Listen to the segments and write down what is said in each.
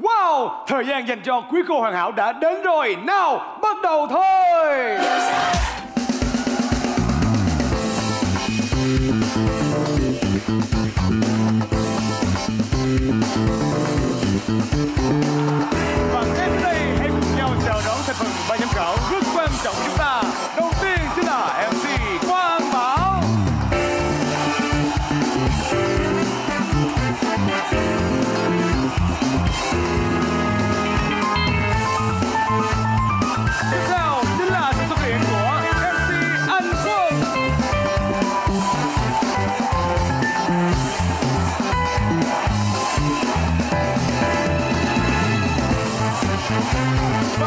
Wow, thời gian dành cho Quý Cô Hoàn Hảo đã đến rồi. Nào, bắt đầu thôi. Và ngay sau đây hãy cùng nhau chào đón thành phần ban giám khảo rất quan trọng chúng ta. Đầu tiên chính là MC Quang Bảo. Tiếp theo chính là sự xuất hiện của MC Anh Quân. Và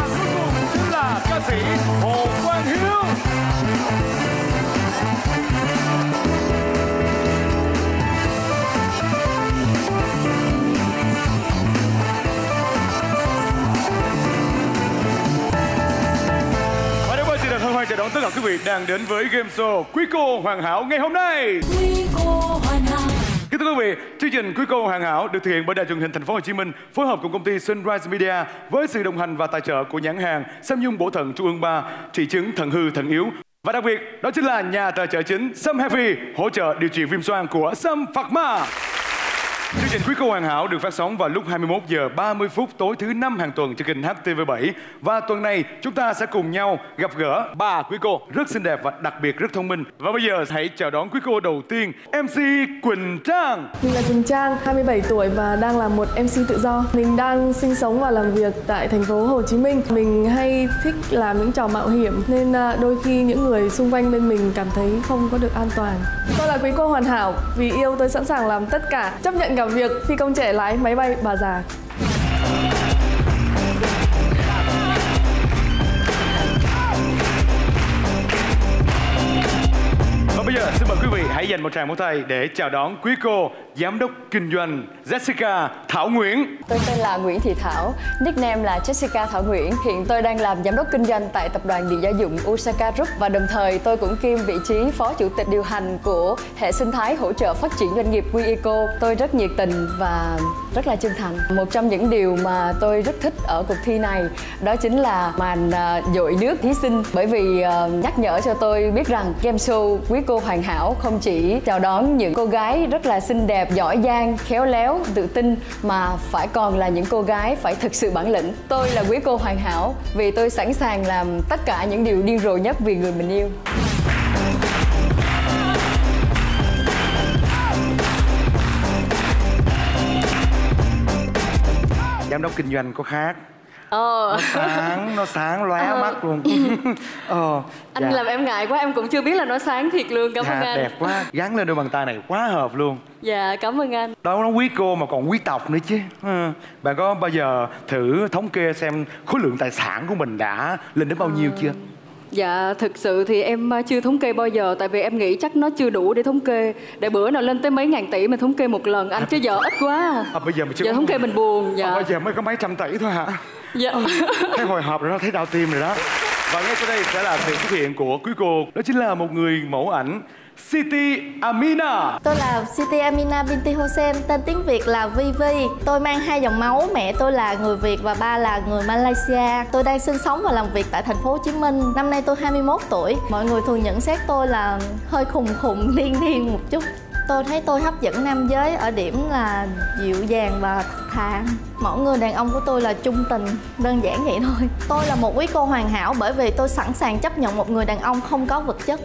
cuối cùng chính là ca sĩ Hồ Quang Hiếu. Và đến với chị Đặng Hân Hoan chào đón tất cả quý vị đang đến với game show Quý Cô Hoàn Hảo ngày hôm nay. Quý Cô Hoàn Hảo. Kính thưa quý vị, chương trình Quý Cô Hoàn Hảo được thực hiện bởi Đài truyền hình Thành phố Hồ Chí Minh phối hợp cùng công ty SUNRISE MEDIA với sự đồng hành và tài trợ của nhãn hàng Sâm Nhung Bổ Thận Trung ương 3 trị chứng thận hư thận yếu, và đặc biệt đó chính là nhà tài trợ chính Sâm Heavy hỗ trợ điều trị viêm xoang của Sâm Phạc Ma. Chương trình Quý Cô Hoàn Hảo được phát sóng vào lúc 21h30 tối thứ Năm hàng tuần trên kênh HTV7. Và tuần này chúng ta sẽ cùng nhau gặp gỡ bà Quý Cô rất xinh đẹp và đặc biệt rất thông minh. Và bây giờ hãy chào đón Quý Cô đầu tiên, MC Quỳnh Trang. Mình là Quỳnh Trang, 27 tuổi và đang là một MC tự do. Mình đang sinh sống và làm việc tại thành phố Hồ Chí Minh. Mình hay thích làm những trò mạo hiểm nên đôi khi những người xung quanh bên mình cảm thấy không có được an toàn. Tôi là Quý Cô Hoàn Hảo, vì yêu tôi sẵn sàng làm tất cả, chấp nhận cả việc phi công trẻ lái máy bay bà già. Và bây giờ xin mời quý vị hãy dành một tràng vỗ tay để chào đón Quý Cô Giám đốc Kinh doanh Jessica Thảo Nguyễn. Tôi tên là Nguyễn Thị Thảo, nickname là Jessica Thảo Nguyễn. Hiện tôi đang làm giám đốc kinh doanh tại tập đoàn điện gia dụng Osaka Group và đồng thời tôi cũng kiêm vị trí phó chủ tịch điều hành của hệ sinh thái hỗ trợ phát triển doanh nghiệp WeEco. Tôi rất nhiệt tình và rất là chân thành. Một trong những điều mà tôi rất thích ở cuộc thi này đó chính là màn dội nước thí sinh, bởi vì nhắc nhở cho tôi biết rằng game show Quý Cô Hoàn Hảo không chỉ chào đón những cô gái rất là xinh đẹp, giỏi giang, khéo léo, tự tin mà phải còn là những cô gái phải thực sự bản lĩnh. Tôi là Quý Cô Hoàn Hảo vì tôi sẵn sàng làm tất cả những điều điên rồ nhất vì người mình yêu. Giám đốc kinh doanh có khác. Nó sáng lóa mắt luôn. Anh dạ. Làm em ngại quá, em cũng chưa biết là nó sáng thiệt luôn. Cảm ơn anh. Đẹp quá, gắn lên đôi bàn tay này quá hợp luôn. Dạ, cảm ơn anh. Đó nó quý cô mà còn quý tộc nữa chứ. Bạn có bao giờ thử thống kê xem khối lượng tài sản của mình đã lên đến bao nhiêu chưa? Dạ, thực sự thì em chưa thống kê bao giờ. Tại vì em nghĩ chắc nó chưa đủ để thống kê. Để bữa nào lên tới mấy ngàn tỷ mình thống kê một lần. Anh chứ giờ ít quá. Bây giờ mình chưa thống kê mình buồn. Dạ. Bây giờ mới có mấy trăm tỷ thôi hả? Dạ. Thấy hồi hộp rồi đó, thấy đau tim rồi đó. Và ngay sau đây sẽ là sự xuất hiện của Quý Cô. Đó chính là một người mẫu ảnh, Siti Amina. Tôi là Siti Amina Binti Hossein, tên tiếng Việt là Vivi. Tôi mang hai dòng máu, mẹ tôi là người Việt và ba là người Malaysia. Tôi đang sinh sống và làm việc tại thành phố Hồ Chí Minh. Năm nay tôi 21 tuổi. Mọi người thường nhận xét tôi là hơi khùng điên một chút. Tôi thấy tôi hấp dẫn nam giới ở điểm là dịu dàng và thật thà. Mẫu người đàn ông của tôi là trung tình, đơn giản vậy thôi. Tôi là một quý cô hoàn hảo bởi vì tôi sẵn sàng chấp nhận một người đàn ông không có vật chất.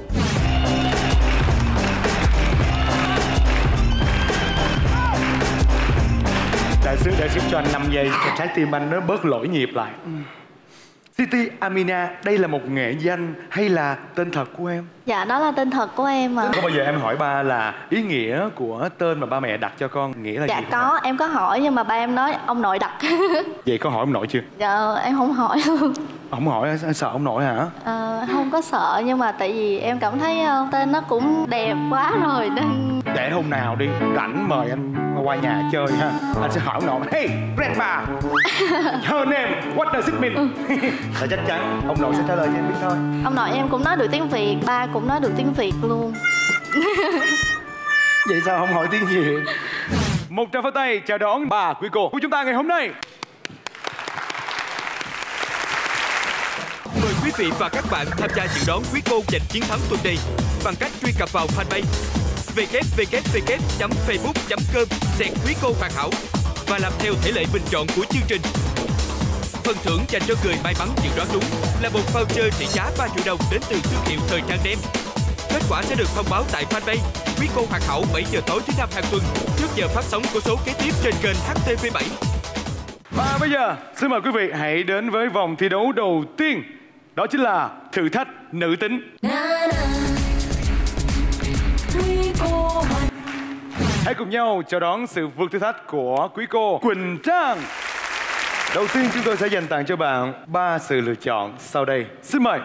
Đại sứ cho anh 5 giây, trái tim anh nó bớt lỗi nhịp lại. Siti Amina, đây là một nghệ danh hay là tên thật của em? Dạ, đó là tên thật của em ạ. Có bao giờ em hỏi ba là ý nghĩa của tên mà ba mẹ đặt cho con nghĩa là gì? Dạ có, em có hỏi nhưng mà ba em nói ông nội đặt. Vậy có hỏi ông nội chưa? Dạ, em không hỏi luôn. Ông hỏi, anh sợ ông nội hả? Không có sợ nhưng mà tại vì em cảm thấy tên nó cũng đẹp quá rồi nên... Để hôm nào đi, rảnh mời anh qua nhà chơi ha. Anh sẽ hỏi ông nội, hey, grandma, her name, what does it mean? Là chắc chắn, ông nội sẽ trả lời cho em biết thôi. Ông nội em cũng nói được tiếng Việt, ba cũng nói được tiếng Việt luôn. Vậy sao không hỏi tiếng Việt? Một tràng pháo tay chào đón bà Quý Cô của chúng ta ngày hôm nay. Mời quý vị và các bạn tham gia dự đoán Quý Cô giành chiến thắng tuần này bằng cách truy cập vào fanpage www.facebook.com/Quý Cô Hoàn Hảo và làm theo thể lệ bình chọn của chương trình. Phần thưởng dành cho người may mắn dự đoán đúng là một voucher trị giá 3 triệu đồng đến từ thương hiệu thời trang NEM. Kết quả sẽ được thông báo tại fanpage Quý Cô Hoàn Hảo 7 giờ tối thứ Năm hàng tuần, trước giờ phát sóng của số kế tiếp trên kênh HTV7. Và bây giờ, xin mời quý vị hãy đến với vòng thi đấu đầu tiên. Đó chính là thử thách nữ tính. Hãy cùng nhau chào đón sự vượt thử thách của quý cô Quỳnh Trang. Đầu tiên chúng tôi sẽ dành tặng cho bạn 3 sự lựa chọn sau đây. Xin mời.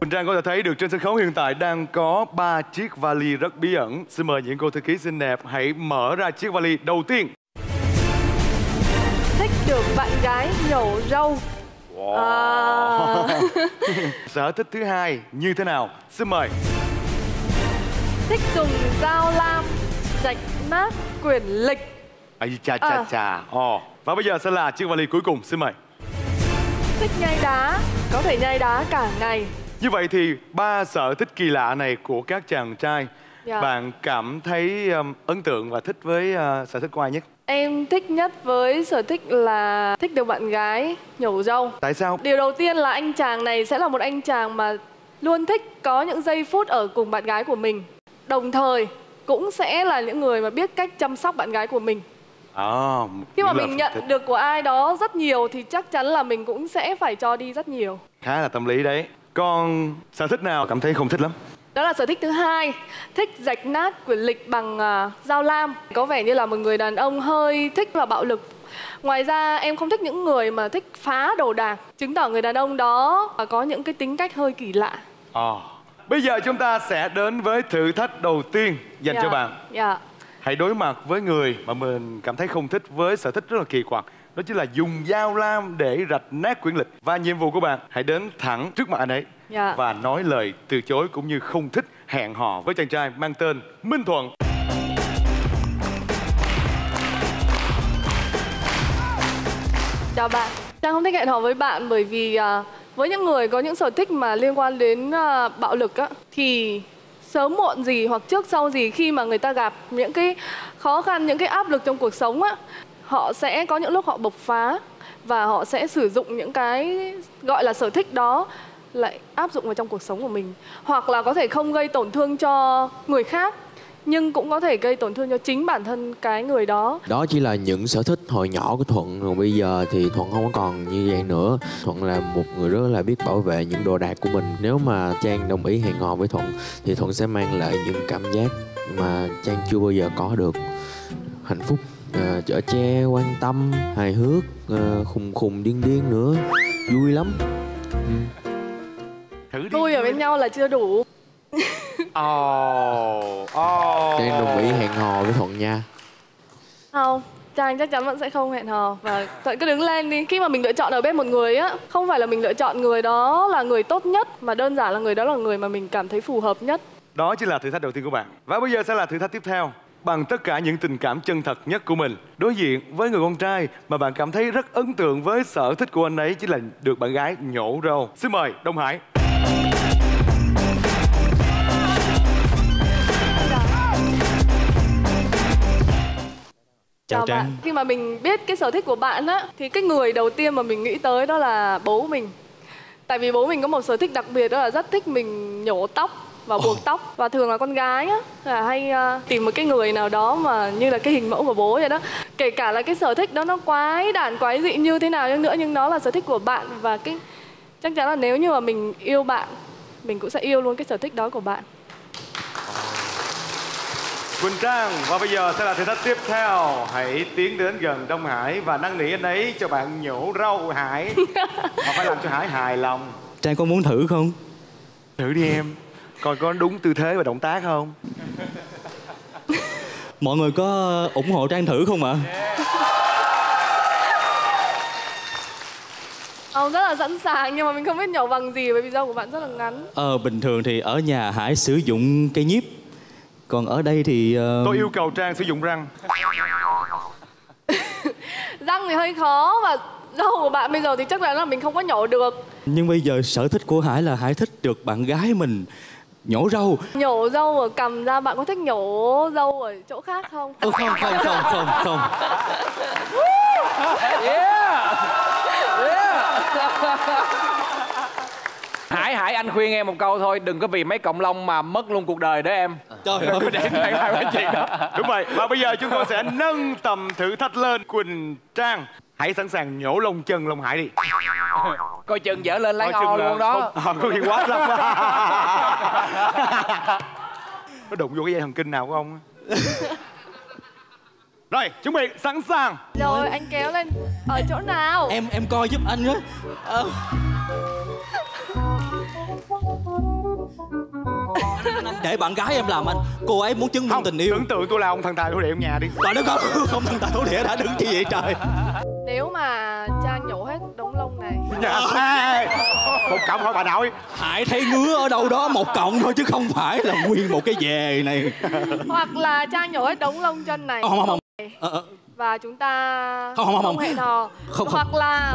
Quỳnh Trang có thể thấy được trên sân khấu hiện tại đang có 3 chiếc vali rất bí ẩn. Xin mời những cô thư ký xinh đẹp hãy mở ra chiếc vali đầu tiên. Thích được bạn gái nhổ râu. Wow. À... Sở thích thứ hai như thế nào? Xin mời. Thích dùng dao lam, rạch mát, quyển lịch. Ây cha cha cha. Và bây giờ sẽ là chiếc vali cuối cùng. Xin mời. Thích nhai đá, có thể nhai đá cả ngày. Như vậy thì 3 sở thích kỳ lạ này của các chàng trai, bạn cảm thấy ấn tượng và thích với sở thích của ai nhất? Em thích nhất với sở thích là thích được bạn gái nhổ râu. Tại sao? Điều đầu tiên là anh chàng này sẽ là một anh chàng mà luôn thích có những giây phút ở cùng bạn gái của mình. Đồng thời cũng sẽ là những người mà biết cách chăm sóc bạn gái của mình. Khi mà mình nhận được của ai đó rất nhiều thì chắc chắn là mình cũng sẽ phải cho đi rất nhiều. Khá là tâm lý đấy. Còn sở thích nào cảm thấy không thích lắm? Đó là sở thích thứ hai, thích rạch nát quyển lịch bằng dao lam. Có vẻ như là một người đàn ông hơi thích và bạo lực. Ngoài ra em không thích những người mà thích phá đồ đạc, chứng tỏ người đàn ông đó có những cái tính cách hơi kỳ lạ. Bây giờ chúng ta sẽ đến với thử thách đầu tiên dành cho bạn. Hãy đối mặt với người mà mình cảm thấy không thích với sở thích rất là kỳ quặc. Đó chính là dùng dao lam để rạch nát quyển lịch. Và nhiệm vụ của bạn, hãy đến thẳng trước mặt anh ấy và nói lời từ chối cũng như không thích. Hẹn hò với chàng trai mang tên Minh Thuận. Chào bạn. Trang không thích hẹn hò với bạn bởi vì với những người có những sở thích mà liên quan đến bạo lực thì sớm muộn gì hoặc trước sau gì, khi mà người ta gặp những cái khó khăn, những cái áp lực trong cuộc sống họ sẽ có những lúc họ bộc phá và họ sẽ sử dụng những cái gọi là sở thích đó lại áp dụng vào trong cuộc sống của mình. Hoặc là có thể không gây tổn thương cho người khác nhưng cũng có thể gây tổn thương cho chính bản thân cái người đó. Đó chỉ là những sở thích hồi nhỏ của Thuận, còn bây giờ thì Thuận không còn như vậy nữa. Thuận là một người rất là biết bảo vệ những đồ đạc của mình. Nếu mà Trang đồng ý hẹn hò với Thuận thì Thuận sẽ mang lại những cảm giác mà Trang chưa bao giờ có được. Hạnh phúc, chở che, quan tâm, hài hước, khùng điên nữa. Vui lắm. Tôi ở bên nhau là chưa đủ. Trang đồng ý hẹn hò với Thuận nha. Không, Trang chắc chắn vẫn sẽ không hẹn hò. Và Thuận cứ đứng lên đi. Khi mà mình lựa chọn ở bên một người á, không phải là mình lựa chọn người đó là người tốt nhất, mà đơn giản là người đó là người mà mình cảm thấy phù hợp nhất. Đó chính là thử thách đầu tiên của bạn. Và bây giờ sẽ là thử thách tiếp theo. Bằng tất cả những tình cảm chân thật nhất của mình, đối diện với người con trai mà bạn cảm thấy rất ấn tượng với sở thích của anh ấy chính là được bạn gái nhổ râu. Xin mời Đông Hải. Chào Trang. Bạn. Khi mà mình biết cái sở thích của bạn thì cái người đầu tiên mà mình nghĩ tới đó là bố mình. Tại vì bố mình có một sở thích đặc biệt, đó là rất thích mình nhổ tóc và buộc tóc. Và thường là con gái là hay tìm một cái người nào đó mà như là cái hình mẫu của bố vậy đó. Kể cả là cái sở thích đó nó quái đản, quái dị như thế nào nữa, nhưng nó là sở thích của bạn. Và cái chắc chắn là nếu như mà mình yêu bạn, mình cũng sẽ yêu luôn cái sở thích đó của bạn. Quỳnh Trang, và bây giờ sẽ là thử thách tiếp theo. Hãy tiến đến gần Đông Hải và năn nỉ anh ấy cho bạn nhổ râu Hải. Mà phải làm cho Hải hài lòng. Trang có muốn thử không? Thử đi em. Coi có đúng tư thế và động tác không? Mọi người có ủng hộ Trang thử không ạ? Không, rất là sẵn sàng nhưng mà mình không biết nhổ bằng gì bởi vì râu của bạn rất là ngắn. Bình thường thì ở nhà Hải sử dụng cây nhíp. Còn ở đây thì... Tôi yêu cầu Trang sử dụng răng. Răng thì hơi khó và râu của bạn bây giờ thì chắc là mình không có nhổ được. Nhưng bây giờ sở thích của Hải là Hải thích được bạn gái mình nhổ râu. Nhổ râu ở cằm ra, bạn có thích nhổ râu ở chỗ khác không? Không. Hải, anh khuyên em một câu thôi, đừng có vì mấy cọng lông mà mất luôn cuộc đời đó em. Trời ơi, để lại cái chuyện đó. Đúng vậy, và bây giờ chúng tôi sẽ nâng tầm thử thách lên. Quỳnh Trang, hãy sẵn sàng nhổ lông chân lông Hải đi. Coi chừng dở lên lái ngò luôn đó. Có khi quá lắm. Nó đụng vô cái dây thần kinh nào của ông. Rồi, chuẩn bị, sẵn sàng. Rồi, anh kéo lên. Ở chỗ nào? Em coi giúp anh đó. Anh để bạn gái em làm anh. Cô ấy muốn chứng minh tình yêu. Tưởng tượng tôi là ông thần tài thổ địa trong nhà đi. Trời đất ơi, không thần tài thổ địa đã đứng chi vậy trời. Nếu mà Trang nhổ hết đống lông này. Một cọng thôi bà nội. Hãy thấy ngứa ở đâu đó một cọng thôi chứ không phải là nguyên một cái về này. Hoặc là Trang nhổ hết đống lông chân này. Không. Và chúng ta không hẹn hò.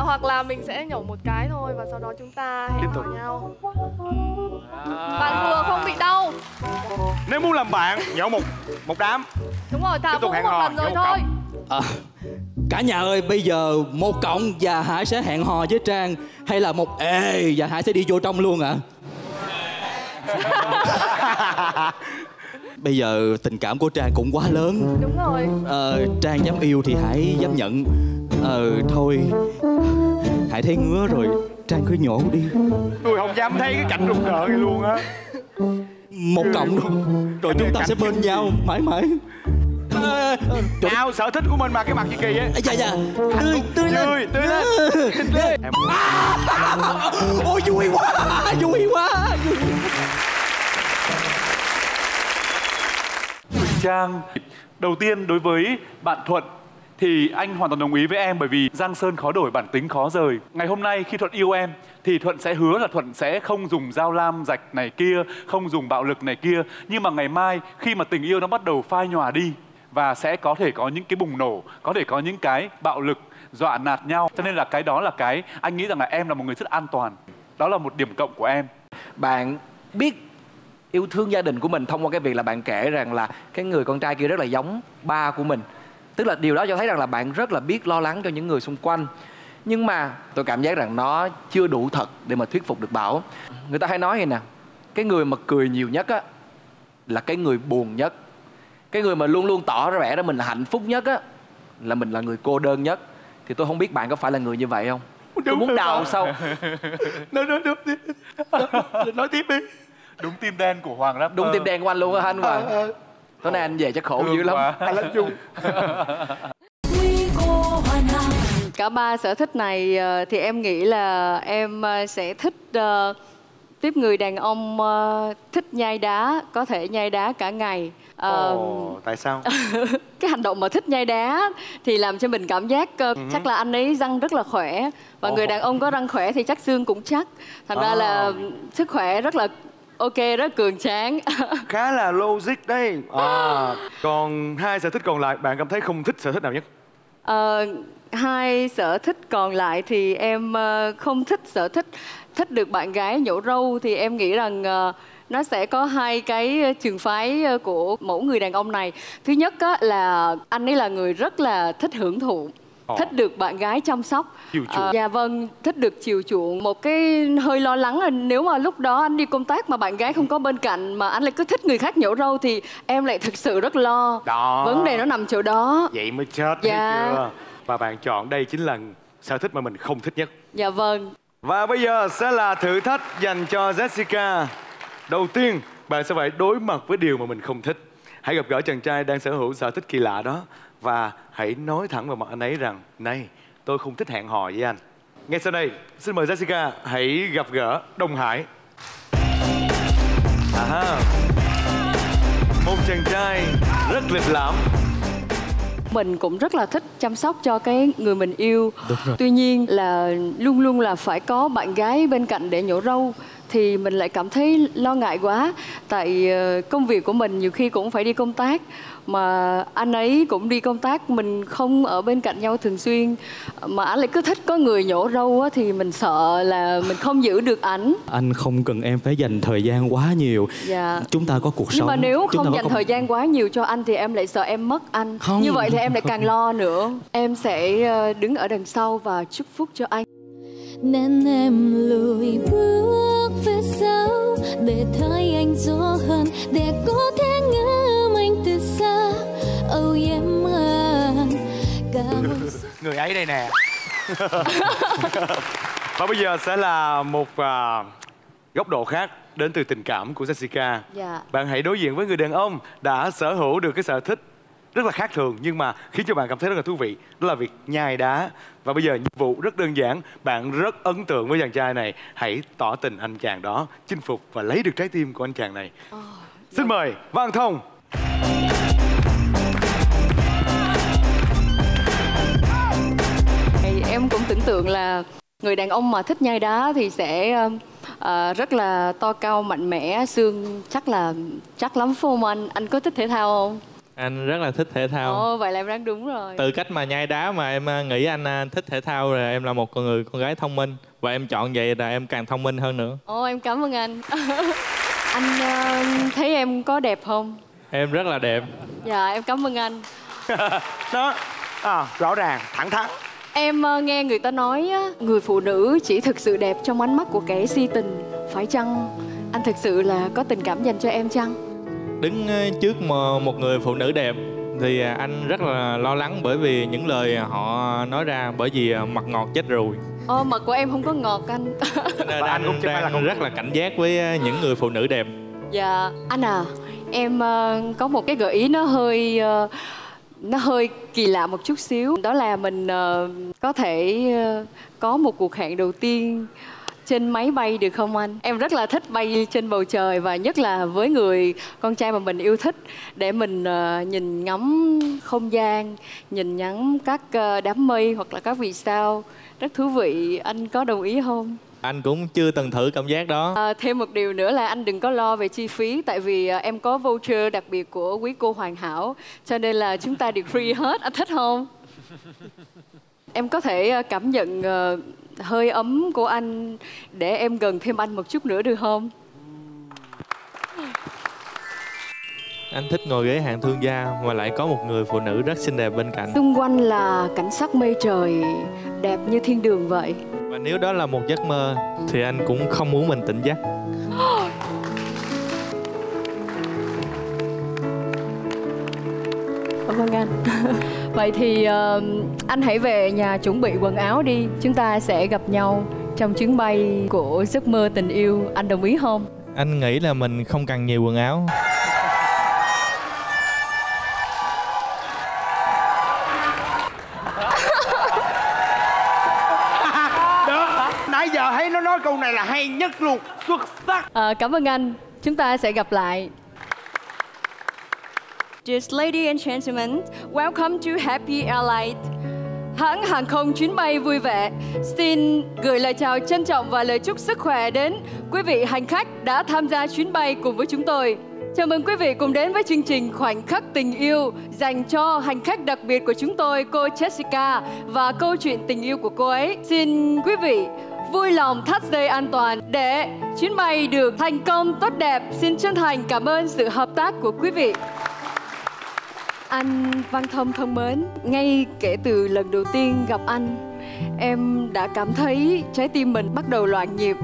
Hoặc là mình sẽ nhổ một cái thôi và sau đó chúng ta hẹn hò nhau. Bạn vừa không bị đau. Nếu muốn làm bạn nhổ một đám. Đúng rồi, Thảo cũng một lần rồi thôi. Cả nhà ơi, bây giờ một cộng và Hải sẽ hẹn hò với Trang. Hay là một ê và Hải sẽ đi vô trong luôn ạ? Bây giờ tình cảm của Trang cũng quá lớn. Đúng rồi. Trang dám yêu thì Hải dám nhận. Thôi Hải thấy ngứa rồi, Trang cứ nhổ đi. Tôi không dám thấy cái cảnh rụng rợ này luôn á. Một cộng rồi chúng ta sẽ bên nhau mãi mãi. Nào, sở thích của mình mà cái mặt gì kỳ vậy? Dạ. Tươi lên. Ôi vui quá. Trang, đầu tiên đối với bạn Thuận thì anh hoàn toàn đồng ý với em bởi vì giang sơn khó đổi, bản tính khó rời. Ngày hôm nay khi Thuận yêu em thì Thuận sẽ hứa là Thuận sẽ không dùng dao lam rạch này kia, không dùng bạo lực này kia. Nhưng mà ngày mai khi mà tình yêu nó bắt đầu phai nhòa đi và sẽ có thể có những cái bùng nổ, có thể có những cái bạo lực, dọa nạt nhau. Cho nên là cái đó là cái anh nghĩ rằng là em là một người rất an toàn. Đó là một điểm cộng của em. Bạn biết yêu thương gia đình của mình thông qua cái việc là bạn kể rằng là cái người con trai kia rất là giống ba của mình. Tức là điều đó cho thấy rằng là bạn rất là biết lo lắng cho những người xung quanh. Nhưng mà tôi cảm giác rằng nó chưa đủ thật để mà thuyết phục được Bảo. Người ta hay nói vậy nè, cái người mà cười nhiều nhất á là cái người buồn nhất. Cái người mà luôn luôn tỏ ra vẻ đó mình là hạnh phúc nhất á là mình là người cô đơn nhất. Thì tôi không biết bạn có phải là người như vậy không? Tôi muốn đào sâu. Nói tiếp đi. Đúng tim đen của Hoàng lắm. Đúng tim đen của anh luôn á anh Hoàng. Tối nay anh về chắc khổ dữ lắm. Anh lắm chung. Cả ba sở thích này thì em nghĩ là em sẽ thích tiếp người đàn ông thích nhai đá, có thể nhai đá cả ngày. Tại sao? Cái hành động mà thích nhai đá thì làm cho mình cảm giác chắc là anh ấy răng rất là khỏe. Và người đàn ông có răng khỏe thì chắc xương cũng chắc. Thành ra là sức khỏe rất là ok, rất cường tráng. Khá là logic đấy. Còn hai sở thích còn lại, bạn cảm thấy không thích sở thích nào nhất? Hai sở thích còn lại thì em không thích sở thích thích được bạn gái nhổ râu. Thì em nghĩ rằng nó sẽ có hai cái trường phái của mẫu người đàn ông này. Thứ nhất là anh ấy là người rất là thích hưởng thụ, thích được bạn gái chăm sóc. Dạ vâng, thích được chiều chuộng. Một cái hơi lo lắng là nếu mà lúc đó anh đi công tác mà bạn gái không có bên cạnh mà anh lại cứ thích người khác nhổ râu thì em lại thực sự rất lo đó. Vấn đề nó nằm chỗ đó. Vậy mới chết đấy chưa. Và bạn chọn đây chính là sở thích mà mình không thích nhất. Dạ vâng. Và bây giờ sẽ là thử thách dành cho Jessica. Đầu tiên, bạn sẽ phải đối mặt với điều mà mình không thích. Hãy gặp gỡ chàng trai đang sở hữu sở thích kỳ lạ đó và hãy nói thẳng vào mặt anh ấy rằng: này, tôi không thích hẹn hò với anh. Ngay sau đây, xin mời Jessica hãy gặp gỡ Đông Hải. Một chàng trai rất lịch lãm, mình cũng rất là thích chăm sóc cho cái người mình yêu. Tuy nhiên là luôn luôn là phải có bạn gái bên cạnh để nhổ râu thì mình lại cảm thấy lo ngại quá. Tại công việc của mình nhiều khi cũng phải đi công tác, mà anh ấy cũng đi công tác, mình không ở bên cạnh nhau thường xuyên, mà anh lại cứ thích có người nhổ râu á, thì mình sợ là mình không giữ được ảnh. Anh không cần em phải dành thời gian quá nhiều. Dạ. Chúng ta có cuộc sống. Nhưng mà nếu không dành thời gian quá nhiều cho anh thì em lại sợ em mất anh. Không. Như vậy thì em lại càng lo nữa. Em sẽ đứng ở đằng sau và chúc phúc cho anh. Nên em lùi bước về sau để thấy anh rõ hơn, để có thể ngắm anh từ xa. Oh yeah, người ấy đây nè. Và bây giờ sẽ là một góc độ khác đến từ tình cảm của Jessica. Dạ. Bạn hãy đối diện với người đàn ông đã sở hữu được cái sở thích rất là khác thường nhưng mà khiến cho bạn cảm thấy rất là thú vị, đó là việc nhai đá. Và bây giờ nhiệm vụ rất đơn giản, bạn rất ấn tượng với chàng trai này, hãy tỏ tình anh chàng đó, chinh phục và lấy được trái tim của anh chàng này. Xin mời Văn Thông. Em cũng tưởng tượng là người đàn ông mà thích nhai đá thì sẽ rất là to cao, mạnh mẽ, xương chắc là chắc lắm phải không anh? Anh có thích thể thao không? Anh rất là thích thể thao. Ồ, vậy là em đang đúng rồi. Từ cách mà nhai đá mà em nghĩ anh thích thể thao rồi. Em là một người con gái thông minh và em chọn vậy là em càng thông minh hơn nữa. Ồ, em cảm ơn anh. Anh thấy em có đẹp không? Em rất là đẹp. Dạ, em cảm ơn anh. Đó, rõ ràng, thẳng thắn. Em nghe người ta nói người phụ nữ chỉ thực sự đẹp trong ánh mắt của kẻ si tình. Phải chăng anh thực sự là có tình cảm dành cho em chăng? Đứng trước một người phụ nữ đẹp thì anh rất là lo lắng bởi vì những lời họ nói ra, bởi vì mật ngọt chết ruồi. Ồ, mật của em không có ngọt anh. Anh cũng đang rất là cảnh giác với những người phụ nữ đẹp. Dạ, anh à, em có một cái gợi ý nó hơi kỳ lạ một chút xíu. Đó là mình có thể có một cuộc hẹn đầu tiên trên máy bay được không anh? Em rất là thích bay trên bầu trời, và nhất là với người con trai mà mình yêu thích, để mình nhìn ngắm không gian, nhìn ngắm các đám mây hoặc là các vì sao. Rất thú vị, anh có đồng ý không? Anh cũng chưa từng thử cảm giác đó. Thêm một điều nữa là anh đừng có lo về chi phí, tại vì em có voucher đặc biệt của Quý Cô Hoàn Hảo, cho nên là chúng ta được free hết. Anh thích không? Em có thể cảm nhận hơi ấm của anh để em gần thêm anh một chút nữa được không? Anh thích ngồi ghế hàng thương gia mà lại có một người phụ nữ rất xinh đẹp bên cạnh. Xung quanh là cảnh sắc mây trời đẹp như thiên đường vậy. Và nếu đó là một giấc mơ thì anh cũng không muốn mình tỉnh giấc. Cảm ơn anh. Vậy thì anh hãy về nhà chuẩn bị quần áo đi. Chúng ta sẽ gặp nhau trong chuyến bay của giấc mơ tình yêu. Anh đồng ý không? Anh nghĩ là mình không cần nhiều quần áo. Đó, nãy giờ thấy nó nói câu này là hay nhất luôn. Xuất sắc. Cảm ơn anh. Chúng ta sẽ gặp lại. Just ladies and gentlemen, welcome to Happy Airline. Hãng hàng không chuyến bay vui vẻ xin gửi lời chào trân trọng và lời chúc sức khỏe đến quý vị hành khách đã tham gia chuyến bay cùng với chúng tôi. Chào mừng quý vị cùng đến với chương trình Khoảnh Khắc Tình Yêu dành cho hành khách đặc biệt của chúng tôi, cô Jessica, và câu chuyện tình yêu của cô ấy. Xin quý vị vui lòng thắt dây an toàn để chuyến bay được thành công tốt đẹp. Xin chân thành cảm ơn sự hợp tác của quý vị. Anh Văn Thông thân mến, ngay kể từ lần đầu tiên gặp anh, em đã cảm thấy trái tim mình bắt đầu loạn nhịp.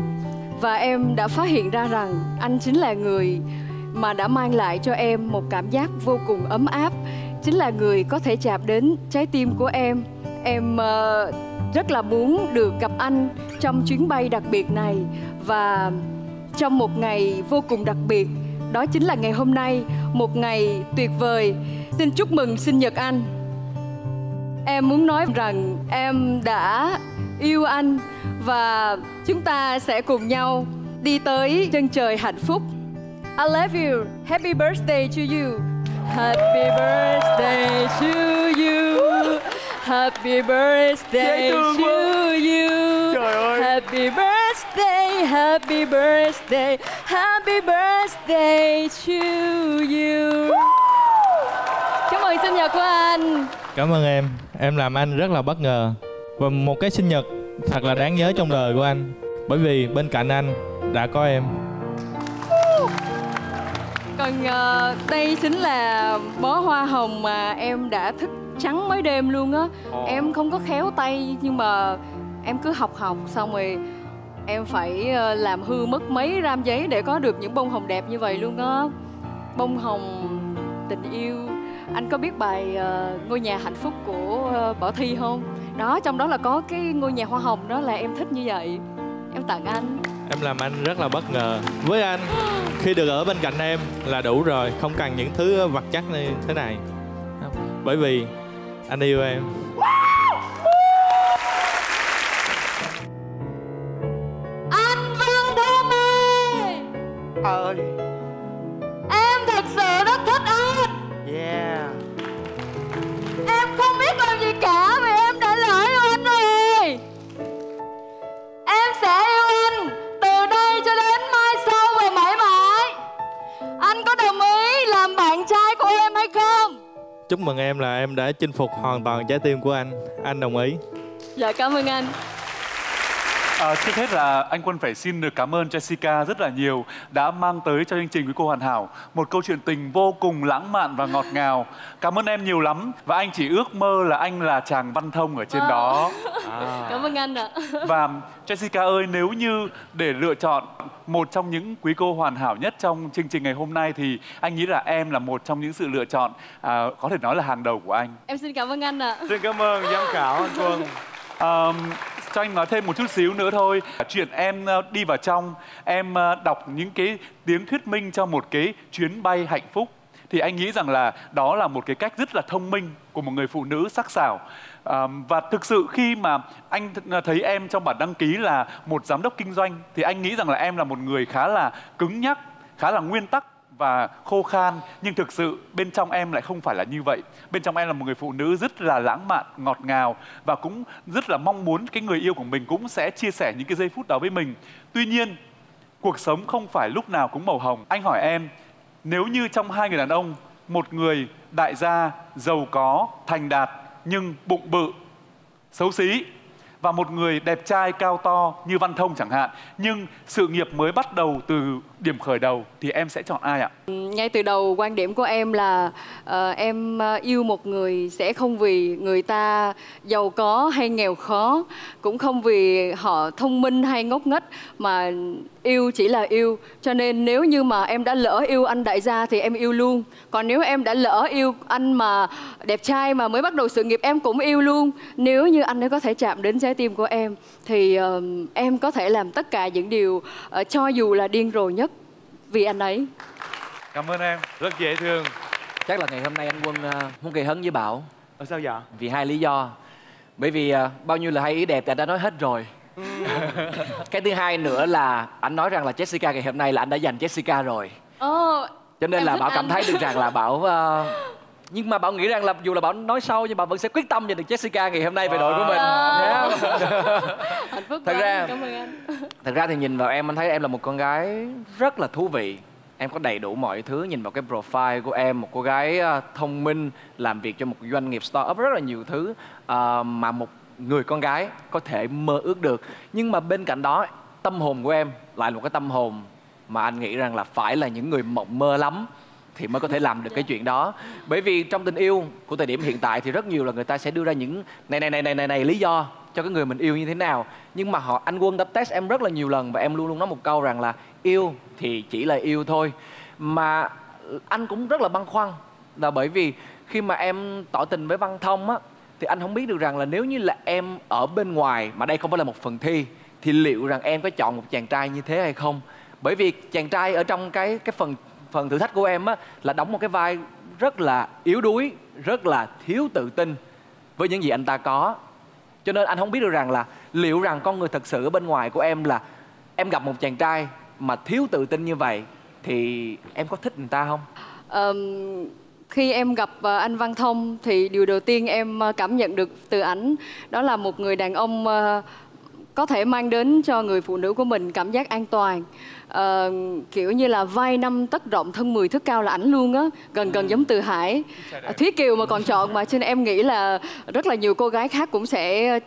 Và em đã phát hiện ra rằng anh chính là người mà đã mang lại cho em một cảm giác vô cùng ấm áp. Chính là người có thể chạm đến trái tim của em. Em rất là muốn được gặp anh trong chuyến bay đặc biệt này. Và trong một ngày vô cùng đặc biệt, đó chính là ngày hôm nay, một ngày tuyệt vời. Xin chúc mừng sinh nhật anh. Em muốn nói rằng em đã yêu anh và chúng ta sẽ cùng nhau đi tới chân trời hạnh phúc. I love you. Happy birthday to you. Happy birthday to you. Happy birthday to you. Trời ơi. Happy birthday, happy birthday, happy birthday to you. Chúc mừng sinh nhật của anh. Cảm ơn em. Em làm anh rất là bất ngờ. Và một cái sinh nhật thật là đáng nhớ trong đời của anh. Bởi vì bên cạnh anh đã có em. Còn đây chính là bó hoa hồng mà em đã thức trắng mấy đêm luôn á. Em không có khéo tay nhưng mà em cứ học xong rồi em phải làm hư mất mấy ram giấy để có được những bông hồng đẹp như vậy luôn á. Bông hồng tình yêu. Anh có biết bài Ngôi nhà hạnh phúc của Bảo Thy không? Đó, trong đó là có cái ngôi nhà hoa hồng đó, là em thích như vậy. Em tặng anh. Em làm anh rất là bất ngờ. Với anh, khi được ở bên cạnh em là đủ rồi. Không cần những thứ vật chất như thế này. Bởi vì anh yêu em. Anh Vương Đô Mê. Ơi, em thật sự rất thích anh. Yeah. Em không biết làm gì cả vì em đã lỡ yêu anh rồi. Em sẽ yêu anh từ đây cho đến mai sau và mãi mãi. Anh có đồng ý làm bạn trai của em hay không? Chúc mừng em là em đã chinh phục hoàn toàn trái tim của anh. Anh đồng ý. Dạ cảm ơn anh. Trước hết là anh Quân phải xin được cảm ơn Jessica rất là nhiều đã mang tới cho chương trình Quý Cô Hoàn Hảo một câu chuyện tình vô cùng lãng mạn và ngọt ngào. Cảm ơn em nhiều lắm và anh chỉ ước mơ là anh là chàng Văn Thông ở trên đó. Cảm ơn anh ạ. Và Jessica ơi, nếu như để lựa chọn một trong những quý cô hoàn hảo nhất trong chương trình ngày hôm nay thì anh nghĩ là em là một trong những sự lựa chọn có thể nói là hàng đầu của anh. Em xin cảm ơn anh ạ. Xin cảm ơn giám khảo anh Quân. Cho anh nói thêm một chút xíu nữa thôi. Chuyện em đi vào trong, em đọc những cái tiếng thuyết minh cho một cái chuyến bay hạnh phúc, thì anh nghĩ rằng là đó là một cái cách rất là thông minh của một người phụ nữ sắc sảo. Và thực sự khi mà anh thấy em trong bản đăng ký là một giám đốc kinh doanh, thì anh nghĩ rằng là em là một người khá là cứng nhắc, khá là nguyên tắc và khô khan. Nhưng thực sự bên trong em lại không phải là như vậy. Bên trong em là một người phụ nữ rất là lãng mạn, ngọt ngào, và cũng rất là mong muốn cái người yêu của mình cũng sẽ chia sẻ những cái giây phút đó với mình. Tuy nhiên, cuộc sống không phải lúc nào cũng màu hồng. Anh hỏi em, nếu như trong hai người đàn ông, một người đại gia, giàu có, thành đạt nhưng bụng bự, xấu xí, và một người đẹp trai cao to như Văn Thông chẳng hạn, nhưng sự nghiệp mới bắt đầu từ điểm khởi đầu, thì em sẽ chọn ai ạ? Ngay từ đầu quan điểm của em là em yêu một người sẽ không vì người ta giàu có hay nghèo khó, cũng không vì họ thông minh hay ngốc nghếch, mà yêu chỉ là yêu. Cho nên nếu như mà em đã lỡ yêu anh đại gia thì em yêu luôn. Còn nếu em đã lỡ yêu anh mà đẹp trai mà mới bắt đầu sự nghiệp, em cũng yêu luôn. Nếu như anh ấy có thể chạm đến trái tim của em thì em có thể làm tất cả những điều cho dù là điên rồ nhất vì anh ấy. Cảm ơn em, rất dễ thương. Chắc là ngày hôm nay anh Quân muốn gây hấn với Bảo. Ở sao vậy? Vì hai lý do. Bởi vì bao nhiêu là hay ý đẹp thì anh đã nói hết rồi. Cái thứ hai nữa là anh nói rằng là Jessica ngày hôm nay là anh đã giành Jessica rồi. Cho nên là Bảo cảm thấy được rằng là Bảo nhưng mà Bảo nghĩ rằng là dù là Bảo nói sâu nhưng mà vẫn sẽ quyết tâm giành được Jessica ngày hôm nay về đội của mình. Hạnh phúc. Thật ra thì nhìn vào em, anh thấy em là một con gái rất là thú vị. Em có đầy đủ mọi thứ. Nhìn vào cái profile của em, một cô gái thông minh, làm việc cho một doanh nghiệp startup, rất là nhiều thứ mà một người con gái có thể mơ ước được. Nhưng mà bên cạnh đó, tâm hồn của em lại là một cái tâm hồn mà anh nghĩ rằng là phải là những người mộng mơ lắm thì mới có thể làm được cái chuyện đó. Bởi vì trong tình yêu của thời điểm hiện tại thì rất nhiều là người ta sẽ đưa ra những này lý do cho cái người mình yêu như thế nào. Nhưng mà anh Quân đã test em rất là nhiều lần và em luôn luôn nói một câu rằng là yêu thì chỉ là yêu thôi. Mà anh cũng rất là băn khoăn là bởi vì khi mà em tỏ tình với Văn Thông á, thì anh không biết được rằng là nếu như là em ở bên ngoài mà đây không phải là một phần thi thì liệu rằng em có chọn một chàng trai như thế hay không. Bởi vì chàng trai ở trong cái phần thử thách của em á, là đóng một cái vai rất là yếu đuối, rất là thiếu tự tin với những gì anh ta có. Cho nên anh không biết được rằng là liệu rằng con người thật sự ở bên ngoài của em là em gặp một chàng trai mà thiếu tự tin như vậy thì em có thích người ta không? Khi em gặp anh Văn Thông thì điều đầu tiên em cảm nhận được từ ảnh đó là một người đàn ông có thể mang đến cho người phụ nữ của mình cảm giác an toàn. Kiểu như là vai năm tất rộng thân 10 thước cao là ảnh luôn á, gần giống Từ Hải. Thúy Kiều mà còn chọn mà, cho nên em nghĩ là rất là nhiều cô gái khác cũng sẽ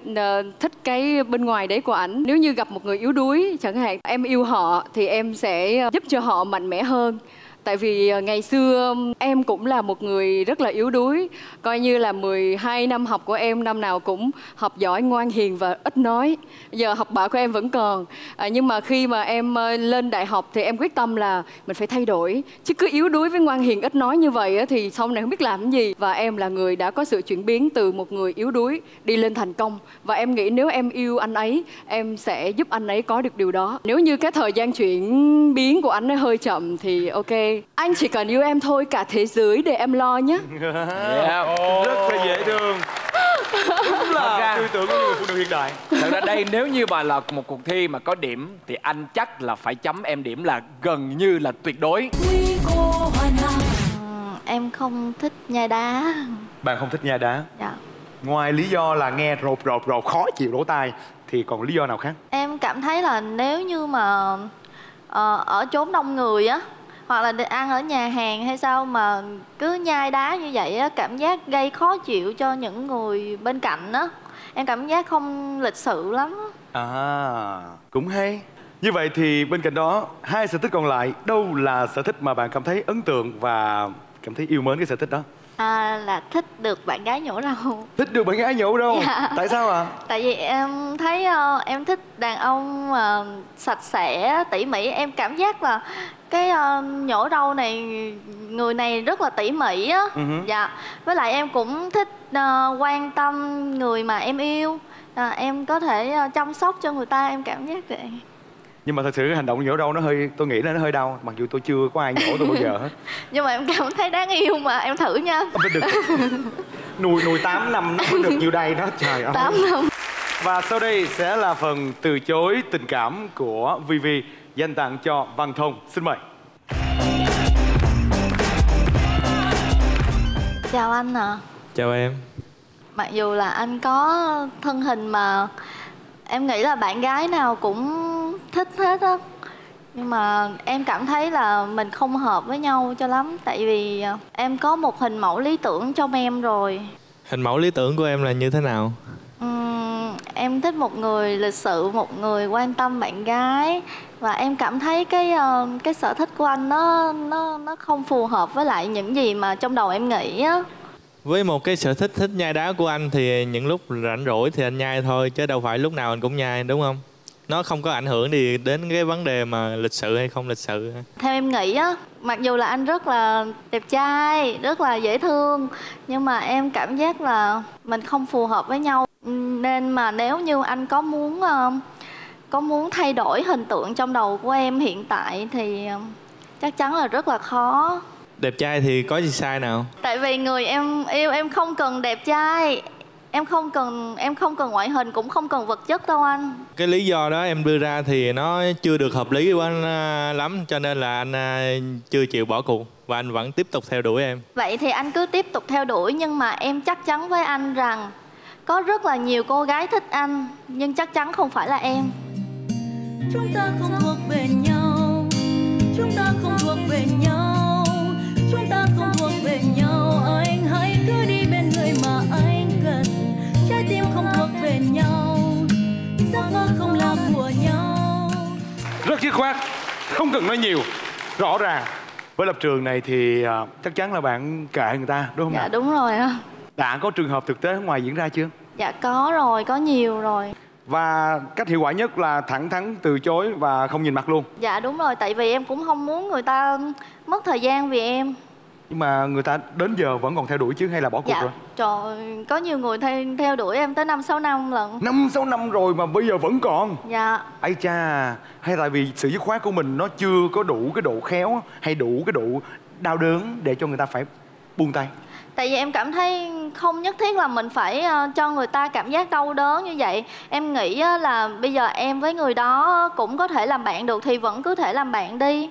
thích cái bên ngoài đấy của ảnh. Nếu như gặp một người yếu đuối chẳng hạn, em yêu họ thì em sẽ giúp cho họ mạnh mẽ hơn. Tại vì ngày xưa em cũng là một người rất là yếu đuối. Coi như là 12 năm học của em, năm nào cũng học giỏi, ngoan, hiền và ít nói. Giờ học bạ của em vẫn còn. Nhưng mà khi mà em lên đại học thì em quyết tâm là mình phải thay đổi. Chứ cứ yếu đuối với ngoan, hiền, ít nói như vậy thì sau này không biết làm cái gì. Và em là người đã có sự chuyển biến từ một người yếu đuối đi lên thành công. Và em nghĩ nếu em yêu anh ấy, em sẽ giúp anh ấy có được điều đó. Nếu như cái thời gian chuyển biến của anh ấy hơi chậm thì ok. Anh chỉ cần yêu em thôi, cả thế giới để em lo nhé. Yeah. Oh. Rất là dễ thương. Đúng là tư tưởng của người phụ nữ hiện đại. Thật ra đây nếu như bà là một cuộc thi mà có điểm thì anh chắc là phải chấm em điểm là gần như là tuyệt đối. Em không thích nhai đá. Bạn không thích nhai đá? Dạ. Ngoài lý do là nghe rột khó chịu lỗ tai thì còn lý do nào khác? Em cảm thấy là nếu như mà ở chốn đông người á, hoặc là ăn ở nhà hàng hay sao mà cứ nhai đá như vậy á, cảm giác gây khó chịu cho những người bên cạnh á. Em cảm giác không lịch sự lắm. À, cũng hay. Như vậy thì bên cạnh đó, hai sở thích còn lại, đâu là sở thích mà bạn cảm thấy ấn tượng và cảm thấy yêu mến cái sở thích đó? À, là thích được bạn gái nhổ râu. Thích được bạn gái nhổ râu? Dạ. Tại sao ạ? Tại vì em thấy em thích đàn ông sạch sẽ, tỉ mỉ. Em cảm giác là cái nhổ râu này, người này rất là tỉ mỉ á. Dạ. Với lại em cũng thích quan tâm người mà em yêu. Em có thể chăm sóc cho người ta, em cảm giác vậy. Nhưng mà thật sự cái hành động nhổ râu nó hơi, tôi nghĩ là nó hơi đau. Mặc dù tôi chưa có ai nhổ tôi bao giờ hết. Nhưng mà em cảm thấy đáng yêu mà, em thử nha. Được. Nuôi 8 năm nó mới được nhiêu đây đó, trời ơi. 8 năm. Và sau đây sẽ là phần từ chối tình cảm của Vivi dành tặng cho Văn Thông. Xin mời. Chào anh ạ. Chào em. Mặc dù là anh có thân hình mà em nghĩ là bạn gái nào cũng thích hết á, nhưng mà em cảm thấy là mình không hợp với nhau cho lắm. Tại vì em có một hình mẫu lý tưởng trong em rồi. Hình mẫu lý tưởng của em là như thế nào? Em thích một người lịch sự, một người quan tâm bạn gái. Và em cảm thấy cái sở thích của anh nó không phù hợp với lại những gì mà trong đầu em nghĩ á. Với một cái sở thích thích nhai đá của anh thì những lúc rảnh rỗi thì anh nhai thôi, chứ đâu phải lúc nào anh cũng nhai, đúng không? Nó không có ảnh hưởng gì đến cái vấn đề mà lịch sự hay không lịch sự. Theo em nghĩ á, mặc dù là anh rất là đẹp trai, rất là dễ thương, nhưng mà em cảm giác là mình không phù hợp với nhau. Nên mà nếu như anh có muốn thay đổi hình tượng trong đầu của em hiện tại thì chắc chắn là rất là khó. Đẹp trai thì có gì sai nào? Tại vì người em yêu em không cần đẹp trai. Em không cần ngoại hình, cũng không cần vật chất đâu anh. Cái lý do đó em đưa ra thì nó chưa được hợp lý quá lắm, cho nên là anh chưa chịu bỏ cuộc và anh vẫn tiếp tục theo đuổi em. Vậy thì anh cứ tiếp tục theo đuổi, nhưng mà em chắc chắn với anh rằng có rất là nhiều cô gái thích anh, nhưng chắc chắn không phải là em. Chúng ta không thuộc về nhau. Chúng ta không thuộc về nhau. Chúng ta không thuộc về nhau. Anh hãy cứ đi bên người mà anh cần. Trái tim không thuộc về nhau. Giấc mơ không là của nhau. Rất dứt khoát, không cần nói nhiều, rõ ràng. Với lập trường này thì chắc chắn là bạn kệ người ta, đúng không? Dạ đúng rồi á. Đã có trường hợp thực tế ngoài diễn ra chưa? Dạ có rồi, có nhiều rồi. Và cách hiệu quả nhất là thẳng thắn từ chối và không nhìn mặt luôn. Dạ đúng rồi, tại vì em cũng không muốn người ta mất thời gian vì em. Nhưng mà người ta đến giờ vẫn còn theo đuổi chứ, hay là bỏ cuộc rồi? Trời, có nhiều người theo đuổi em tới 5-6 năm lận. 5-6 năm rồi mà bây giờ vẫn còn? Dạ. Ây cha, hay tại vì sự dứt khoát của mình nó chưa có đủ cái độ khéo hay đủ cái độ đau đớn để cho người ta phải buông tay? Tại vì em cảm thấy không nhất thiết là mình phải cho người ta cảm giác đau đớn như vậy. Em nghĩ là bây giờ em với người đó cũng có thể làm bạn được thì vẫn cứ thể làm bạn đi.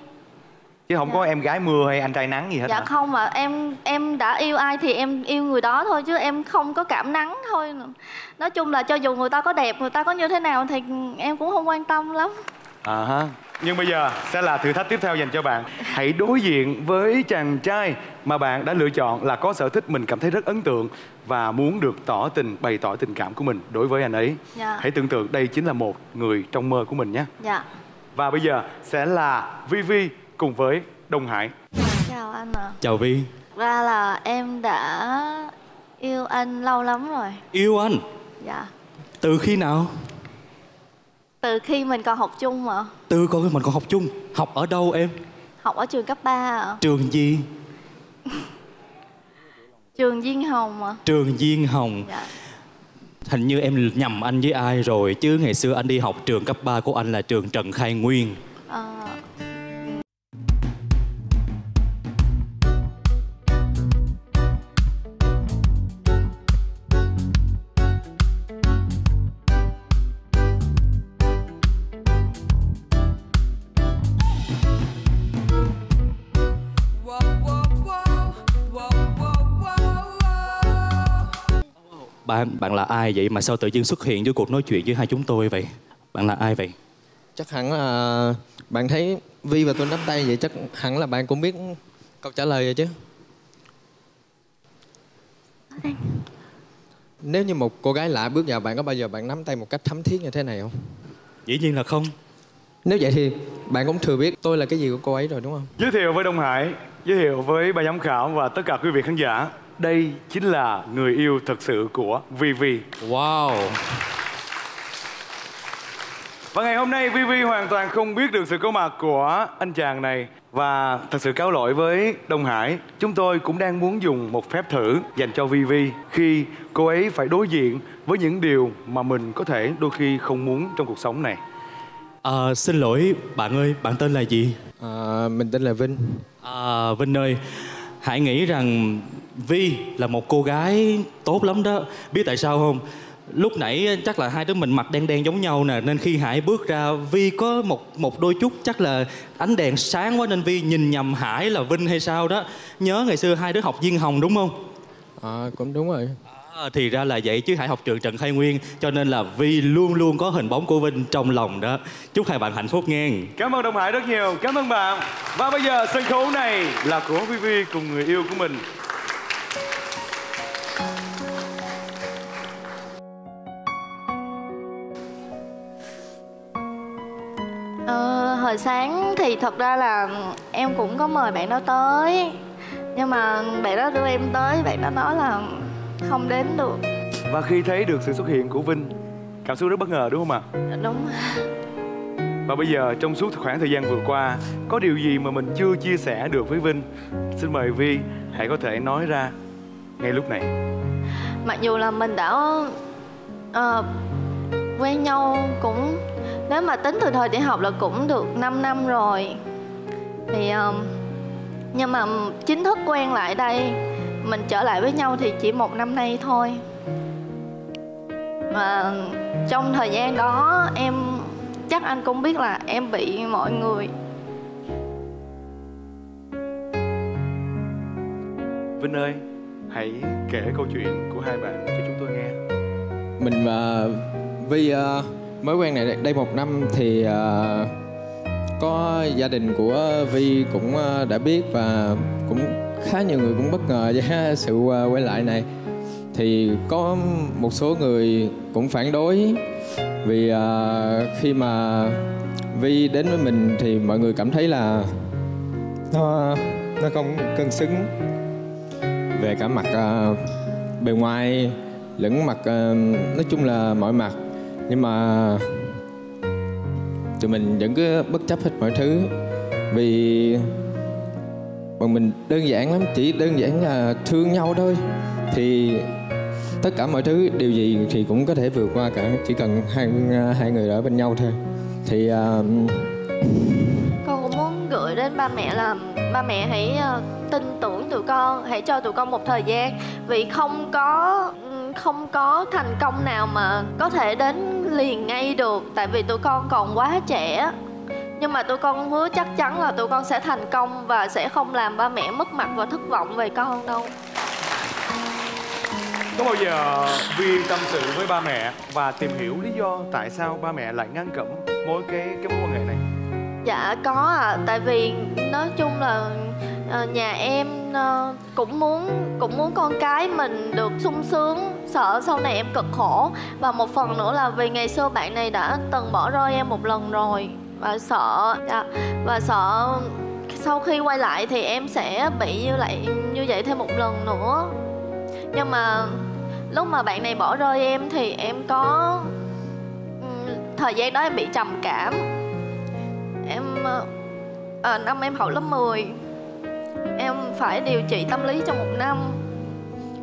Chứ không có em gái mưa hay anh trai nắng gì hết. Dạ hả? Không mà em đã yêu ai thì em yêu người đó thôi, chứ em không có cảm nắng thôi. Nói chung là cho dù người ta có đẹp, người ta có như thế nào thì em cũng không quan tâm lắm. Nhưng bây giờ sẽ là thử thách tiếp theo dành cho bạn. Hãy đối diện với chàng trai mà bạn đã lựa chọn là có sở thích mình cảm thấy rất ấn tượng và muốn được tỏ tình, bày tỏ tình cảm của mình đối với anh ấy. Dạ. Hãy tưởng tượng đây chính là một người trong mơ của mình nhé. Dạ. Và bây giờ sẽ là Vivi cùng với Đông Hải. Chào anh ạ. Chào Vi. Ra là em đã yêu anh lâu lắm rồi. Yêu anh? Dạ. Từ khi nào? Từ khi mình còn học chung mà. Từ khi mình còn học chung? Học ở đâu em? Học ở trường cấp 3 ạ. Trường gì? Trường Diên Hồng ạ. Trường Diên Hồng. Dạ. Hình như em nhầm anh với ai rồi, chứ ngày xưa anh đi học trường cấp 3 của anh là trường Trần Khai Nguyên. Bạn là ai vậy mà sao tự nhiên xuất hiện với cuộc nói chuyện với hai chúng tôi vậy? Bạn là ai vậy? Chắc hẳn là bạn thấy Vi và tôi nắm tay vậy, chắc hẳn là bạn cũng biết câu trả lời rồi chứ. Nếu như một cô gái lạ bước vào bạn, có bao giờ bạn nắm tay một cách thấm thiết như thế này không? Dĩ nhiên là không. Nếu vậy thì bạn cũng thừa biết tôi là cái gì của cô ấy rồi đúng không? Giới thiệu với Đông Hải, giới thiệu với ban giám khảo và tất cả quý vị khán giả, đây chính là người yêu thật sự của Vivi. Wow. Và ngày hôm nay Vivi hoàn toàn không biết được sự có mặt của anh chàng này. Và thật sự cáo lỗi với Đông Hải, chúng tôi cũng đang muốn dùng một phép thử dành cho Vivi khi cô ấy phải đối diện với những điều mà mình có thể đôi khi không muốn trong cuộc sống này. Xin lỗi bạn ơi, bạn tên là gì? Mình tên là Vinh. Vinh ơi, hãy nghĩ rằng Vi là một cô gái tốt lắm đó. Biết tại sao không? Lúc nãy chắc là hai đứa mình mặt đen đen giống nhau nè, nên khi Hải bước ra Vi có một đôi chút, chắc là ánh đèn sáng quá nên Vi nhìn nhầm Hải là Vinh hay sao đó. Nhớ ngày xưa hai đứa học Diên Hồng đúng không? Cũng đúng rồi. Thì ra là vậy, chứ Hải học trường Trần Khai Nguyên, cho nên là Vi luôn luôn có hình bóng của Vinh trong lòng đó. Chúc hai bạn hạnh phúc nghe. Cảm ơn Đông Hải rất nhiều, cảm ơn bạn. Và bây giờ sân khấu này là của Vi cùng người yêu của mình. Hồi sáng thì thật ra là em cũng có mời bạn đó tới, nhưng mà bạn đó đưa em tới, bạn đó nói là không đến được. Và khi thấy được sự xuất hiện của Vinh, cảm xúc rất bất ngờ đúng không ạ? Đúng. Và bây giờ trong suốt khoảng thời gian vừa qua, có điều gì mà mình chưa chia sẻ được với Vinh? Xin mời Vi, hãy có thể nói ra ngay lúc này. Mặc dù là mình đã quen nhau cũng, nếu mà tính từ thời đi học là cũng được 5 năm rồi thì, nhưng mà chính thức quen lại đây, mình trở lại với nhau thì chỉ một năm nay thôi. Mà trong thời gian đó em, chắc anh cũng biết là em bị mọi người. Vinh ơi, hãy kể câu chuyện của hai bạn cho chúng tôi nghe. Mình và Vi mới quen này đây một năm thì có gia đình của Vi cũng đã biết, và cũng khá nhiều người cũng bất ngờ với sự quay lại này. Thì có một số người cũng phản đối vì khi mà Vi đến với mình thì mọi người cảm thấy là nó không cân xứng về cả mặt bề ngoài lẫn mặt, nói chung là mọi mặt. Nhưng mà tụi mình vẫn cứ bất chấp hết mọi thứ, vì bọn mình đơn giản lắm, chỉ đơn giản là thương nhau thôi. Thì tất cả mọi thứ, điều gì thì cũng có thể vượt qua cả, chỉ cần hai người ở bên nhau thôi. Thì con cũng muốn gửi đến ba mẹ là ba mẹ hãy tin tưởng tụi con, hãy cho tụi con một thời gian, vì không có thành công nào mà có thể đến liền ngay được, tại vì tụi con còn quá trẻ. Nhưng mà tụi con hứa chắc chắn là tụi con sẽ thành công và sẽ không làm ba mẹ mất mặt và thất vọng về con đâu. Có bao giờ Vi tâm sự với ba mẹ và tìm hiểu lý do tại sao ba mẹ lại ngăn cấm mối cái mối quan hệ này? Dạ có ạ, tại vì nói chung là nhà em cũng muốn con cái mình được sung sướng, sợ sau này em cực khổ. Và một phần nữa là vì ngày xưa bạn này đã từng bỏ rơi em một lần rồi, và sợ sau khi quay lại thì em sẽ bị như vậy thêm một lần nữa. Nhưng mà lúc mà bạn này bỏ rơi em thì em có thời gian đó em bị trầm cảm. Em năm em học lớp 10, em phải điều trị tâm lý trong một năm.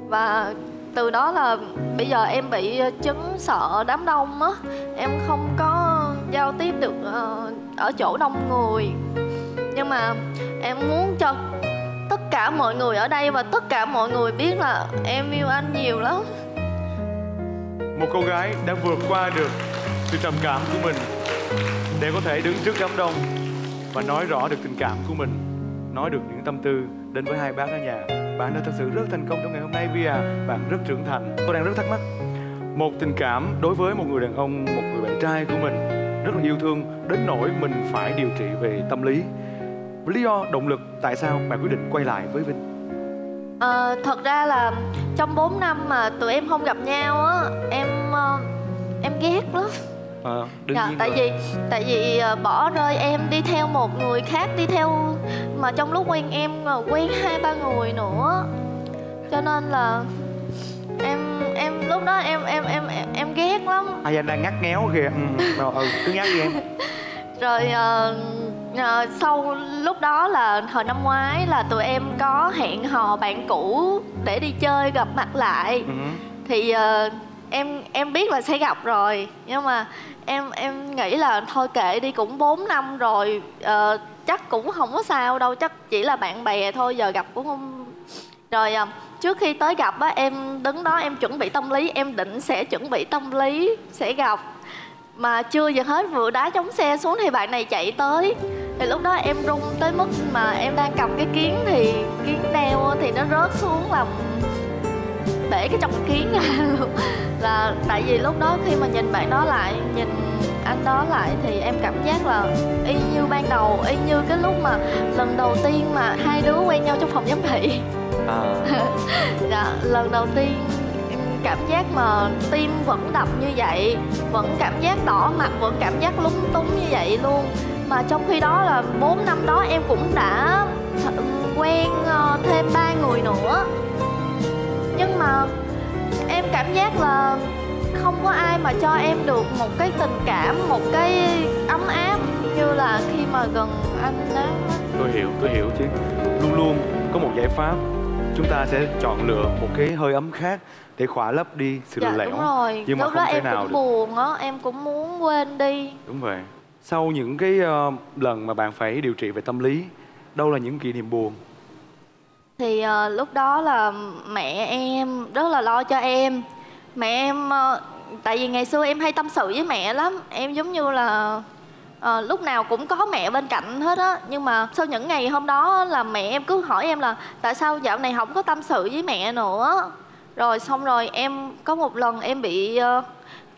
Và từ đó là bây giờ em bị chứng sợ đám đông á, em không có giao tiếp được ở chỗ đông người. Nhưng mà em muốn cho tất cả mọi người ở đây và tất cả mọi người biết là em yêu anh nhiều lắm. Một cô gái đã vượt qua được sự trầm cảm của mình để có thể đứng trước đám đông và nói rõ được tình cảm của mình, nói được những tâm tư đến với hai bác ở nhà. Bạn đã thật sự rất thành công trong ngày hôm nay vì bạn rất trưởng thành. Tôi đang rất thắc mắc, một tình cảm đối với một người đàn ông, một người bạn trai của mình rất là yêu thương đến nỗi mình phải điều trị về tâm lý. Lý do, động lực tại sao bạn quyết định quay lại với Vinh? Thật ra là trong 4 năm mà tụi em không gặp nhau á, em ghét lắm. Tại vì bỏ rơi em đi theo một người khác, đi theo mà trong lúc quen em quen 2-3 người nữa, cho nên là em lúc đó em ghét lắm. Anh đang ngắt ngéo kìa, cứ ngắt đi em. Rồi sau lúc đó là hồi năm ngoái là tụi em có hẹn hò bạn cũ để đi chơi gặp mặt lại. Thì em biết là sẽ gặp rồi, nhưng mà em nghĩ là thôi kệ đi, cũng 4 năm rồi, chắc cũng không có sao đâu, chắc chỉ là bạn bè thôi, giờ gặp cũng không. Rồi trước khi tới gặp á, em đứng đó em chuẩn bị tâm lý, em định sẽ chuẩn bị tâm lý sẽ gặp. Mà chưa gì hết, vừa đá chống xe xuống thì bạn này chạy tới. Thì lúc đó em run tới mức mà em đang cầm cái kiến thì kiến đeo thì nó rớt xuống làm bể cái chồng kiến ra luôn. Là tại vì lúc đó khi mà nhìn bạn đó lại, nhìn anh đó lại thì em cảm giác là y như ban đầu, y như cái lúc mà lần đầu tiên mà hai đứa quen nhau trong phòng giám thị. Dạ, lần đầu tiên cảm giác mà tim vẫn đập như vậy, vẫn cảm giác đỏ mặt, vẫn cảm giác lúng túng như vậy luôn. Mà trong khi đó là 4 năm đó em cũng đã quen thêm 3 người nữa. Nhưng mà em cảm giác là không có ai mà cho em được một cái tình cảm, một cái ấm áp như là khi mà gần anh đó. Tôi hiểu chứ. Luôn luôn có một giải pháp, chúng ta sẽ chọn lựa một cái hơi ấm khác để khỏa lấp đi sự lạnh lẽo. Đúng rồi, nhưng mà lúc đó em cũng buồn á, em cũng muốn quên đi. Đúng vậy. Sau những cái lần mà bạn phải điều trị về tâm lý, đâu là những kỷ niệm buồn? Thì lúc đó là mẹ em rất là lo cho em. Mẹ em, tại vì ngày xưa em hay tâm sự với mẹ lắm. Em giống như là lúc nào cũng có mẹ bên cạnh hết á. Nhưng mà sau những ngày hôm đó là mẹ em cứ hỏi em là tại sao dạo này không có tâm sự với mẹ nữa. Rồi xong rồi em có một lần em bị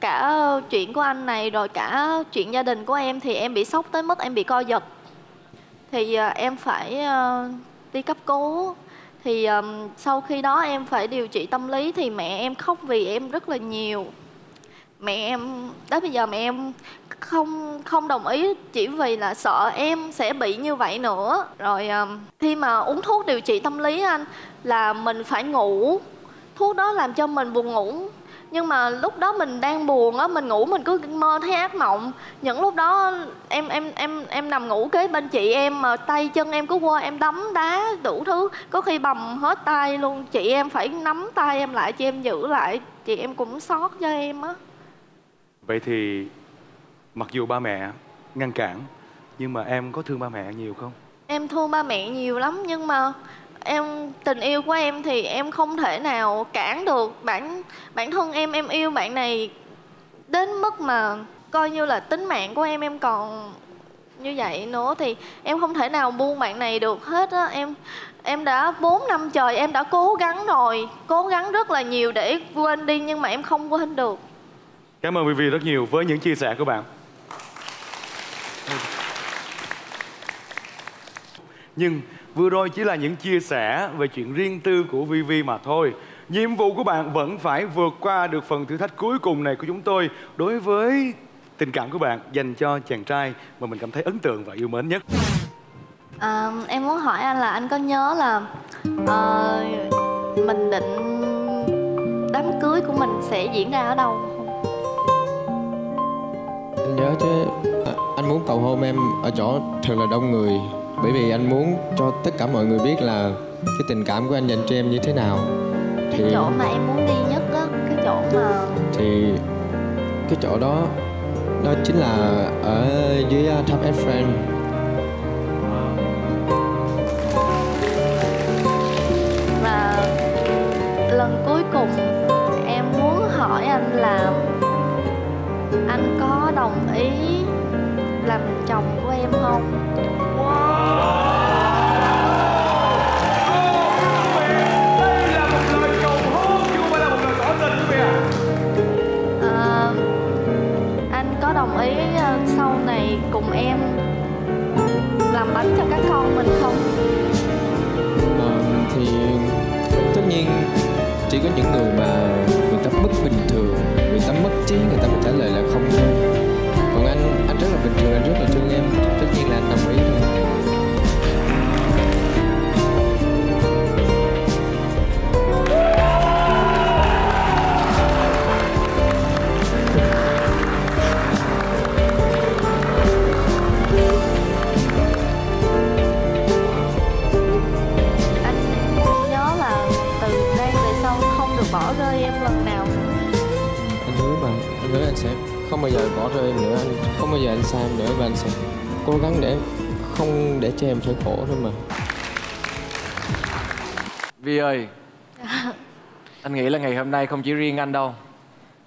cả chuyện của anh này rồi cả chuyện gia đình của em thì em bị sốc tới mức em bị co giật. Thì em phải đi cấp cứu. Thì sau khi đó em phải điều trị tâm lý thì mẹ em khóc vì em rất là nhiều. Mẹ em tới bây giờ mẹ em không đồng ý chỉ vì là sợ em sẽ bị như vậy nữa. Rồi khi mà uống thuốc điều trị tâm lý anh là mình phải ngủ, thuốc đó làm cho mình buồn ngủ. Nhưng mà lúc đó mình đang buồn á, mình ngủ mình cứ mơ thấy ác mộng. Những lúc đó em nằm ngủ kế bên chị em mà tay chân em cứ quơ, em đấm đá đủ thứ, có khi bầm hết tay luôn. Chị em phải nắm tay em lại, chị em giữ lại, chị em cũng xót cho em á. Vậy thì mặc dù ba mẹ ngăn cản nhưng mà em có thương ba mẹ nhiều không? Em thương ba mẹ nhiều lắm, nhưng mà em tình yêu của em thì em không thể nào cản được. Bản thân em yêu bạn này đến mức mà coi như là tính mạng của em còn như vậy nữa thì em không thể nào buông bạn này được hết á. Em đã 4 năm trời em đã cố gắng rồi, cố gắng rất là nhiều để quên đi nhưng mà em không quên được. Cảm ơn Vivi rất nhiều với những chia sẻ của bạn. Nhưng vừa rồi chỉ là những chia sẻ về chuyện riêng tư của Vivi mà thôi. Nhiệm vụ của bạn vẫn phải vượt qua được phần thử thách cuối cùng này của chúng tôi đối với tình cảm của bạn dành cho chàng trai mà mình cảm thấy ấn tượng và yêu mến nhất. Em muốn hỏi anh là anh có nhớ là mình định đám cưới của mình sẽ diễn ra ở đâu không? Anh nhớ chứ. Anh muốn cầu hôn em ở chỗ thật là đông người, bởi vì anh muốn cho tất cả mọi người biết là cái tình cảm của anh dành cho em như thế nào. Cái chỗ mà em muốn đi nhất đó, cái chỗ mà... Thì cái chỗ đó, đó chính là ở dưới Top & Friends. Và lần cuối cùng em muốn hỏi anh là anh có đồng ý làm chồng của em không? Đồng ý sau này cùng em làm bánh cho các con mình không? Thì tất nhiên chỉ có những người mà người ta mất bình thường, người ta mất trí, người ta mới trả lời là không thôi. Còn anh rất là bình thường, anh rất là thương em, tất nhiên là anh đồng ý thôi. Bỏ rơi em lần nào? Anh hứa mà, anh hứa anh sẽ không bao giờ bỏ rơi em nữa, anh không bao giờ anh xa em nữa, và anh sẽ cố gắng để không để cho em phải khổ thôi mà. Vi ơi, anh nghĩ là ngày hôm nay không chỉ riêng anh đâu,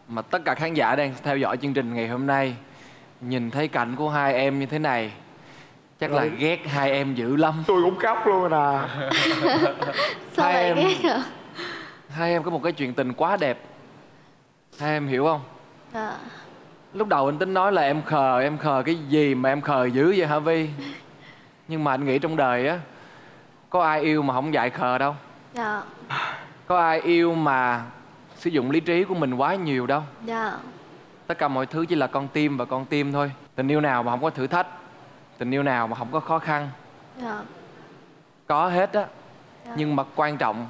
mà tất cả khán giả đang theo dõi chương trình ngày hôm nay nhìn thấy cảnh của hai em như thế này chắc rồi. Là ghét hai em dữ lắm. Tôi cũng khóc luôn à. Sao lại em... ghét hả? Hai em có một cái chuyện tình quá đẹp. Hai em hiểu không? À. Lúc đầu anh tính nói là em khờ cái gì mà em khờ dữ vậy hả Vi? Nhưng mà anh nghĩ trong đời á, có ai yêu mà không dại khờ đâu. Dạ. Có ai yêu mà sử dụng lý trí của mình quá nhiều đâu. Dạ. Tất cả mọi thứ chỉ là con tim và con tim thôi. Tình yêu nào mà không có thử thách, tình yêu nào mà không có khó khăn. Dạ. Có hết á. Dạ. Nhưng mà quan trọng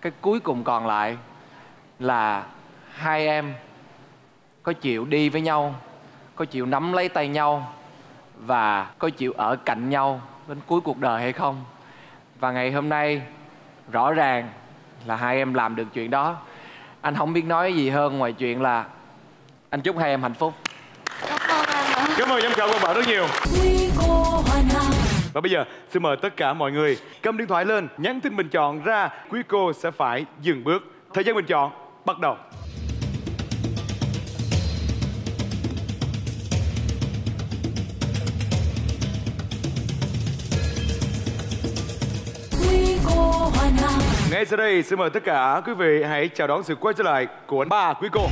cái cuối cùng còn lại là hai em có chịu đi với nhau, có chịu nắm lấy tay nhau và có chịu ở cạnh nhau đến cuối cuộc đời hay không. Và ngày hôm nay rõ ràng là hai em làm được chuyện đó. Anh không biết nói gì hơn ngoài chuyện là anh chúc hai em hạnh phúc. Cảm ơn giám khảo Quang Bảo rất nhiều. Và bây giờ xin mời tất cả mọi người cầm điện thoại lên, nhắn tin bình chọn ra, Quý Cô sẽ phải dừng bước. Thời gian bình chọn bắt đầu. Ngay sau đây xin mời tất cả quý vị hãy chào đón sự quay trở lại của ba Quý Cô.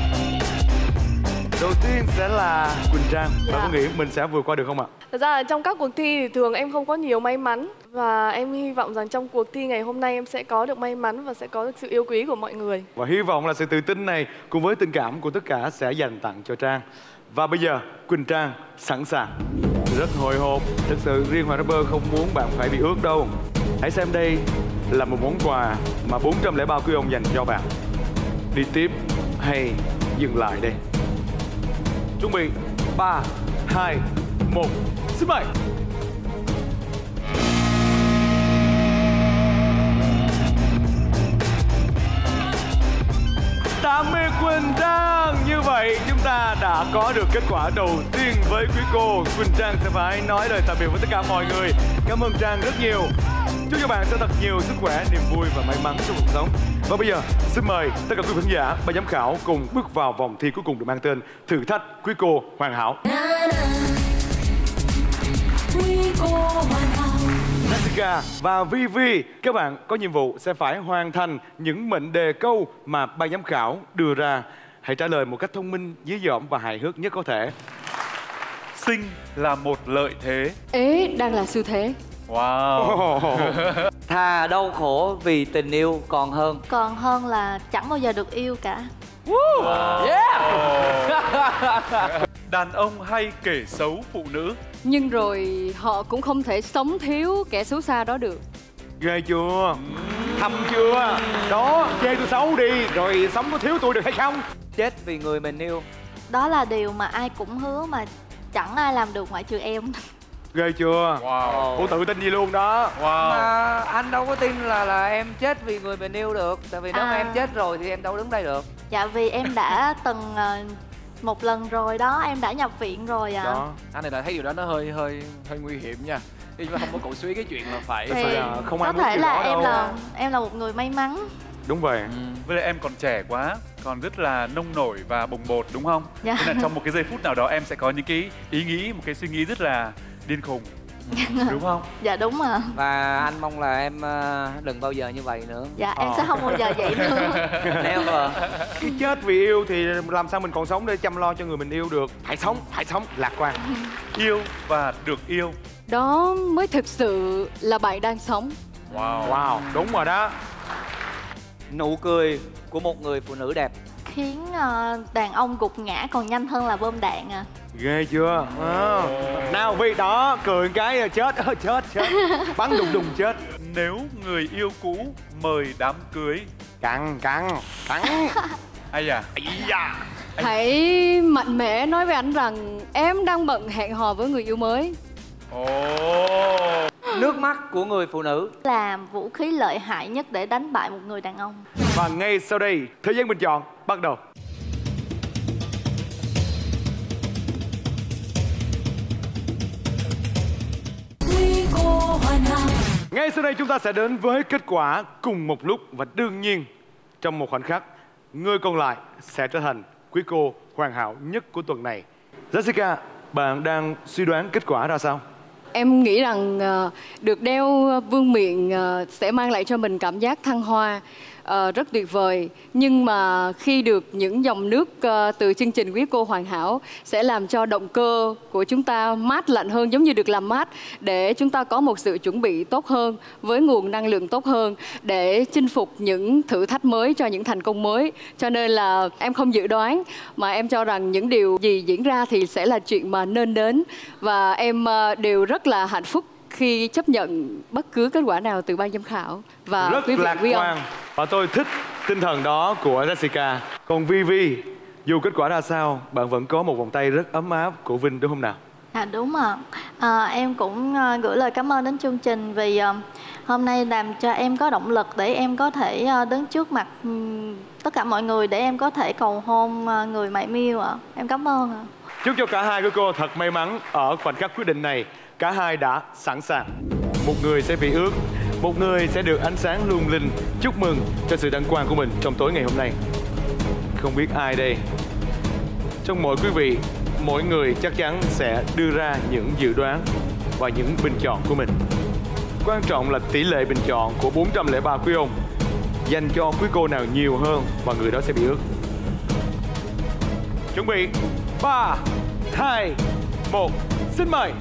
Đầu tiên sẽ là Quỳnh Trang. Dạ. Bạn có nghĩ mình sẽ vượt qua được không ạ? Thật ra là trong các cuộc thi thì thường em không có nhiều may mắn. Và em hy vọng rằng trong cuộc thi ngày hôm nay em sẽ có được may mắn và sẽ có được sự yêu quý của mọi người. Và hy vọng là sự tự tin này cùng với tình cảm của tất cả sẽ dành tặng cho Trang. Và bây giờ Quỳnh Trang sẵn sàng. Rất hồi hộp. Thực sự riêng Hoàng Rapper không muốn bạn phải bị ướt đâu. Hãy xem đây là một món quà mà 403 quý ông dành cho bạn. Đi tiếp hay dừng lại đây? Chuẩn bị 3, 2, 1, xin mời. Tạm biệt Quỳnh Trang. Như vậy chúng ta đã có được kết quả đầu tiên với Quý Cô. Quỳnh Trang sẽ phải nói lời tạm biệt với tất cả mọi người. Cảm ơn Trang rất nhiều. Chúc các bạn sẽ thật nhiều sức khỏe, niềm vui và may mắn trong cuộc sống. Và bây giờ xin mời tất cả quý khán giả, ban giám khảo cùng bước vào vòng thi cuối cùng được mang tên Thử thách Quý Cô Hoàn Hảo. Quý Cô Hoàn Hảo. Jessica và Vivi, các bạn có nhiệm vụ sẽ phải hoàn thành những mệnh đề câu mà ban giám khảo đưa ra. Hãy trả lời một cách thông minh, dí dỏm và hài hước nhất có thể. Xinh là một lợi thế. Ế đang là xu thế. Wow. Thà đau khổ vì tình yêu còn hơn. Còn hơn là chẳng bao giờ được yêu cả. Wow. Yeah. Đàn ông hay kể xấu phụ nữ, nhưng rồi họ cũng không thể sống thiếu kẻ xấu xa đó được. Ghê chưa? Thầm chưa? Đó, chê tôi xấu đi, rồi sống có thiếu tôi được hay không? Chết vì người mình yêu. Đó là điều mà ai cũng hứa mà chẳng ai làm được ngoại trừ em. Ghê chưa? Wow. Cô tự tin gì luôn đó. Wow. Mà anh đâu có tin là em chết vì người mình yêu được. Tại vì nếu mà em chết rồi thì em đâu đứng đây được. Dạ vì em đã từng một lần rồi đó, em đã nhập viện rồi ạ. Đó, anh này đã thấy điều đó nó hơi nguy hiểm nha. Chứ không có cổ suý cái chuyện là phải thì không ai muốn điều đó đâu. Có thể là em là một người may mắn. Đúng vậy. Với lại em còn trẻ quá, còn rất là nông nổi và bồng bột đúng không? Dạ. Nên là trong một cái giây phút nào đó em sẽ có những cái ý nghĩ, một cái suy nghĩ rất là điên khùng. Đúng không? Dạ đúng mà. Và anh mong là em đừng bao giờ như vậy nữa. Dạ em sẽ không bao giờ vậy nữa. Nếu mà cái chết vì yêu thì làm sao mình còn sống để chăm lo cho người mình yêu được. Phải sống, lạc quan. Yêu và được yêu, đó mới thực sự là bạn đang sống. Wow, wow, đúng rồi đó. Nụ cười của một người phụ nữ đẹp khiến đàn ông gục ngã còn nhanh hơn là bom đạn à. Ghê chưa? Nào vì đó, cười cái chết bắn đùng đùng chết. Nếu người yêu cũ mời đám cưới, căng ai da. Hãy mạnh mẽ nói với anh rằng em đang bận hẹn hò với người yêu mới. Nước mắt của người phụ nữ là vũ khí lợi hại nhất để đánh bại một người đàn ông. Và ngay sau đây, thời gian bình chọn bắt đầu. Ngay sau đây chúng ta sẽ đến với kết quả cùng một lúc. Và đương nhiên, trong một khoảnh khắc, người còn lại sẽ trở thành quý cô hoàn hảo nhất của tuần này. Jessica, bạn đang suy đoán kết quả ra sao? Em nghĩ rằng được đeo vương miện sẽ mang lại cho mình cảm giác thăng hoa, rất tuyệt vời. Nhưng mà khi được những dòng nước từ chương trình Quý Cô Hoàn Hảo sẽ làm cho động cơ của chúng ta mát lạnh hơn, giống như được làm mát, để chúng ta có một sự chuẩn bị tốt hơn với nguồn năng lượng tốt hơn để chinh phục những thử thách mới cho những thành công mới. Cho nên là em không dự đoán, mà em cho rằng những điều gì diễn ra thì sẽ là chuyện mà nên đến. Và em đều rất là hạnh phúc khi chấp nhận bất cứ kết quả nào từ ban giám khảo. Và rất lạc quan. Và tôi thích tinh thần đó của Jessica. Còn Vivi, dù kết quả ra sao, bạn vẫn có một vòng tay rất ấm áp của Vinh đúng không nào? À đúng ạ. Em cũng gửi lời cảm ơn đến chương trình vì hôm nay làm cho em có động lực để em có thể đứng trước mặt tất cả mọi người để em có thể cầu hôn người mẹ yêu ạ. Em cảm ơn ạ. Chúc cho cả hai của cô thật may mắn ở khoảnh khắc quyết định này. Cả hai đã sẵn sàng. Một người sẽ bị ướt, một người sẽ được ánh sáng lung linh. Chúc mừng cho sự đăng quang của mình trong tối ngày hôm nay. Không biết ai đây? Trong mỗi quý vị, mỗi người chắc chắn sẽ đưa ra những dự đoán và những bình chọn của mình. Quan trọng là tỷ lệ bình chọn của 403 quý ông dành cho quý cô nào nhiều hơn và người đó sẽ bị ướt. Chuẩn bị 3, 2, 1, xin mời.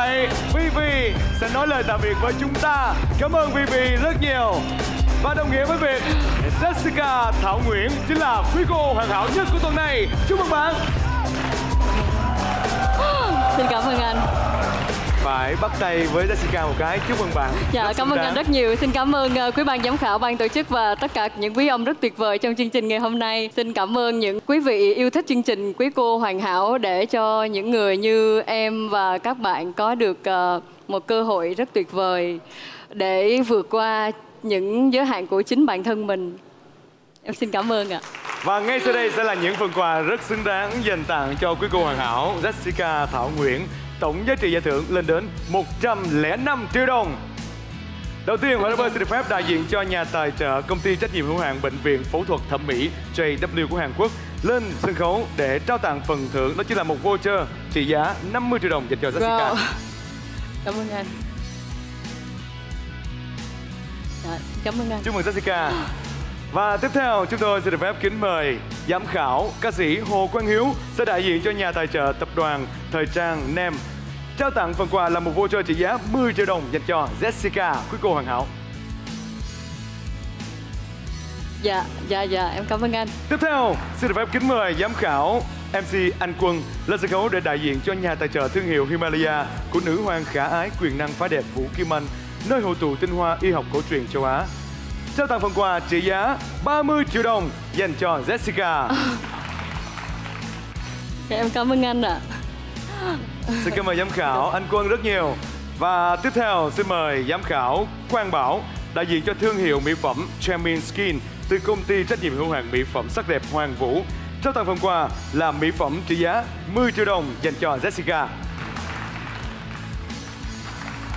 Vậy, Vivi sẽ nói lời tạm biệt với chúng ta. Cảm ơn Vivi rất nhiều. Và đồng nghĩa với việc Jessica Thảo Nguyễn chính là quý cô hoàn hảo nhất của tuần này. Chúc mừng bạn. Xin cảm ơn anh. Phải bắt tay với Jessica một cái. Chúc mừng bạn. Dạ, rất cảm ơn anh rất nhiều. Xin cảm ơn quý ban giám khảo, ban tổ chức và tất cả những quý ông rất tuyệt vời trong chương trình ngày hôm nay. Xin cảm ơn những quý vị yêu thích chương trình Quý Cô Hoàn Hảo để cho những người như em và các bạn có được một cơ hội rất tuyệt vời để vượt qua những giới hạn của chính bản thân mình. Em xin cảm ơn ạ. Và ngay sau đây sẽ là những phần quà rất xứng đáng dành tặng cho Quý Cô Hoàn Hảo Jessica Thảo Nguyễn. Tổng giá trị giải thưởng lên đến 105 triệu đồng. Đầu tiên, mọi người xin được phép đại diện cho nhà tài trợ công ty trách nhiệm hữu hạn bệnh viện phẫu thuật thẩm mỹ JW của Hàn Quốc lên sân khấu để trao tặng phần thưởng, đó chính là một voucher trị giá 50 triệu đồng dành cho Jessica. Cảm ơn anh. Cảm ơn anh. Chúc mừng Jessica. Và tiếp theo, chúng tôi sẽ được phép kính mời giám khảo ca sĩ Hồ Quang Hiếu sẽ đại diện cho nhà tài trợ tập đoàn thời trang NEM trao tặng phần quà là một voucher trị giá 10 triệu đồng dành cho Jessica, Quý Cô Hoàn Hảo. Dạ, em cảm ơn anh. Tiếp theo, xin được phép kính mời giám khảo MC Anh Quân lên sân khấu để đại diện cho nhà tài trợ thương hiệu Himalaya của nữ hoàng khả ái quyền năng phái đẹp Vũ Kim Anh, nơi hội tụ tinh hoa y học cổ truyền châu Á, trao tặng phần quà trị giá 30 triệu đồng dành cho Jessica. Em cảm ơn anh ạ. Xin cảm ơn giám khảo Anh Quân rất nhiều. Và tiếp theo xin mời giám khảo Quang Bảo đại diện cho thương hiệu mỹ phẩm Tremin Skin từ công ty trách nhiệm hữu hạn mỹ phẩm sắc đẹp Hoàng Vũ, trao tặng phần quà là mỹ phẩm trị giá 10 triệu đồng dành cho Jessica.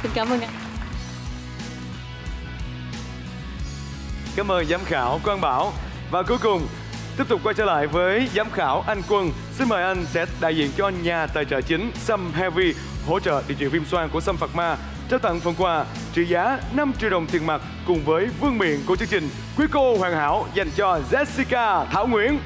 Xin cảm ơn anh. Cảm ơn giám khảo Quang Bảo. Và cuối cùng, tiếp tục quay trở lại với giám khảo Anh Quân. Xin mời anh sẽ đại diện cho nhà tài trợ chính Sâm Heavy hỗ trợ điều trị viêm xoang của Sâm Phạc Ma, trao tặng phần quà trị giá 5 triệu đồng tiền mặt cùng với vương miện của chương trình Quý Cô Hoàn Hảo dành cho Jessica Thảo Nguyễn.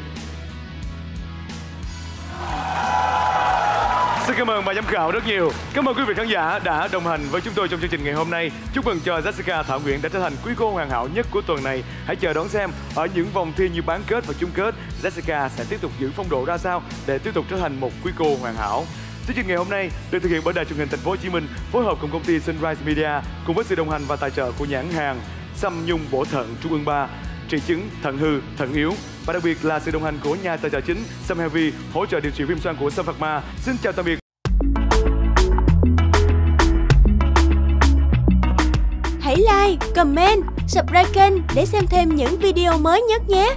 Xin cảm ơn bà giám khảo rất nhiều. Cảm ơn quý vị khán giả đã đồng hành với chúng tôi trong chương trình ngày hôm nay. Chúc mừng cho Jessica Thảo Nguyễn đã trở thành Quý Cô Hoàn Hảo nhất của tuần này. Hãy chờ đón xem ở những vòng thi như bán kết và chung kết, Jessica sẽ tiếp tục giữ phong độ ra sao để tiếp tục trở thành một Quý Cô Hoàn Hảo. Chương trình ngày hôm nay được thực hiện bởi Đài Truyền hình Thành phố Hồ Chí Minh phối hợp cùng công ty SUNRISE MEDIA cùng với sự đồng hành và tài trợ của nhãn hàng Sâm Nhung Bổ Thận Trung ương 3 trị chứng thận hư, thận yếu, và đặc biệt là sự đồng hành của nhà tài trợ chính Sâm Heavy hỗ trợ điều trị viêm xoang của Sâm Phạc Ma. Xin chào tạm biệt. Hãy like, comment, subscribe kênh để xem thêm những video mới nhất nhé.